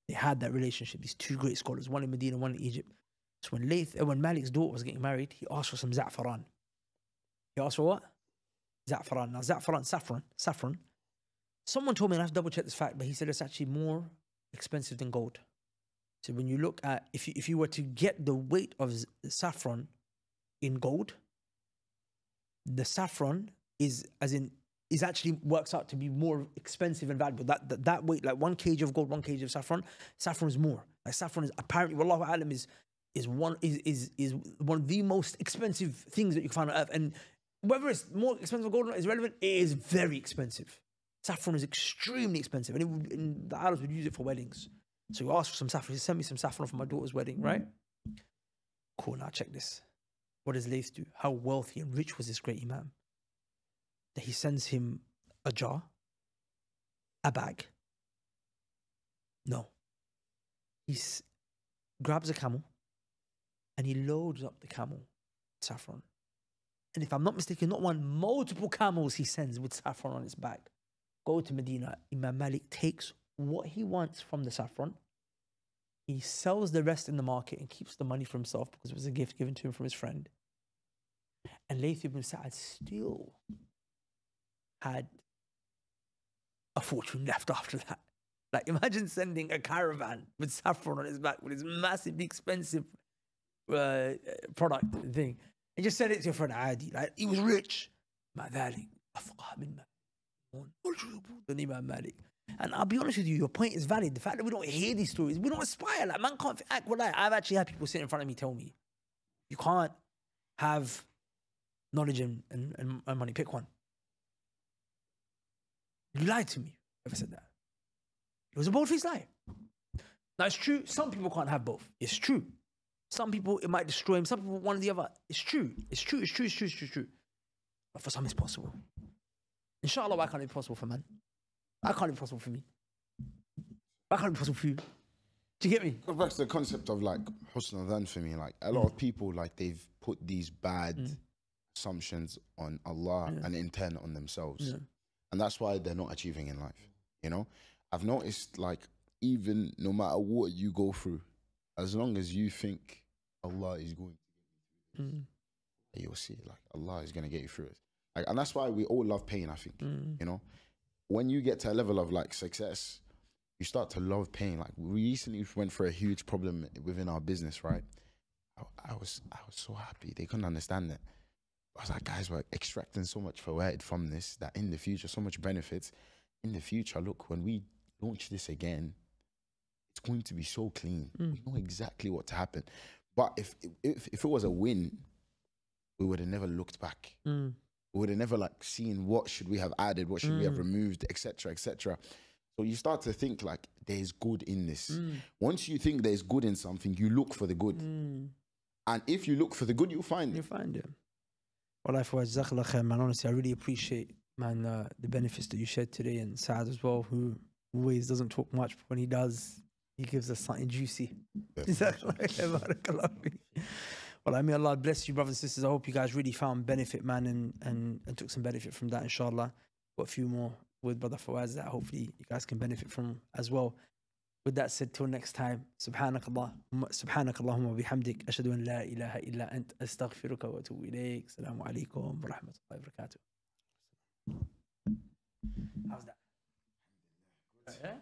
They had that relationship, these two great scholars, one in Medina, one in Egypt. So when Layth, when Malik's daughter was getting married, he asked for some za'faran. He asked for what? Za'faran. Now, za'faran, saffron, saffron. Someone told me, and I have to double check this fact, but he said it's actually more expensive than gold. So when you look at, if you, if you were to get the weight of saffron in gold, the saffron is, as in, is actually works out to be more expensive and valuable. That, that, that weight, like one kg of gold, one kg of saffron, saffron is more. Like saffron is apparently, Wallahu A'lam, is, is, one, is, is, is one of the most expensive things that you can find on earth. And whether it's more expensive than gold or not is relevant, it is very expensive. Saffron is extremely expensive, and, it would, and the Arabs would use it for weddings. So you ask for some saffron, you send me some saffron for my daughter's wedding, right? Cool, now check this. What does Layth do? How wealthy and rich was this great Imam? That he sends him a jar, a bag. No. He grabs a camel, and he loads up the camel with saffron. And if I'm not mistaken, not one, multiple camels he sends with saffron on its back. Go to Medina, Imam Malik takes what he wants from the saffron. He sells the rest in the market and keeps the money for himself because it was a gift given to him from his friend. And Layth ibn Sa'ad still had a fortune left after that. Like, imagine sending a caravan with saffron on his back with this massively expensive uh, product thing. And just send it to your friend Adi. Like, he was rich. Than Imam Malik. And I'll be honest with you, your point is valid. The fact that we don't hear these stories, we don't aspire. Like, man can't act. Well, like, I've actually had people sit in front of me tell me, you can't have knowledge and, and, and money. Pick one. You lied to me. Ever said that? It was a bold-faced lie. Now, it's true. Some people can't have both. It's true. Some people, it might destroy them. Some people, one or the other. It's true. It's true. It's true. It's true. It's true. It's true. But for some, it's possible. Inshallah, why can't it be possible for man? I can't be possible for me. I can't be possible for you. Do you get me? That's the concept of like husn al-dhan for me. Like a lot of people, like they've put these bad mm. assumptions on Allah yeah. and in turn on themselves, yeah. and that's why they're not achieving in life. You know, I've noticed like even no matter what you go through, as long as you think Allah is going to get you through this, mm. you'll see like Allah is going to get you through it. Like, and that's why we all love pain. I think mm. you know. When you get to a level of like success, you start to love pain. Like we recently went through a huge problem within our business, right? I, I was I was so happy. They couldn't understand it. I was like, guys, we're extracting so much fawaid from this that in the future, so much benefits. In the future, look, when we launch this again, it's going to be so clean. Mm. We know exactly what to happen. But if if if it was a win, we would have never looked back. Mm. We would have never like seen what should we have added, what should mm. we have removed, et cetera, et cetera. So you start to think like there's good in this. Mm. Once you think there's good in something, you look for the good, mm. and if you look for the good, you'll find it. You find it. Well, man, honestly, I really appreciate man uh, the benefits that you shared today, and Saad as well, who always doesn't talk much, but when he does, he gives us something juicy. Well, I mean, Allah bless you, brothers and sisters. I hope you guys really found benefit, man, and, and, and took some benefit from that, inshallah. Got a few more with Brother Fawaz that hopefully you guys can benefit from as well. With that said, till next time, subhanakallah, subhanakallahumma bihamdik, ashadu an la ilaha illa ant, astaghfiruka wa atubu ilayk, assalamu alaikum wa rahmatullahi wa barakatuh. How's that? Yeah?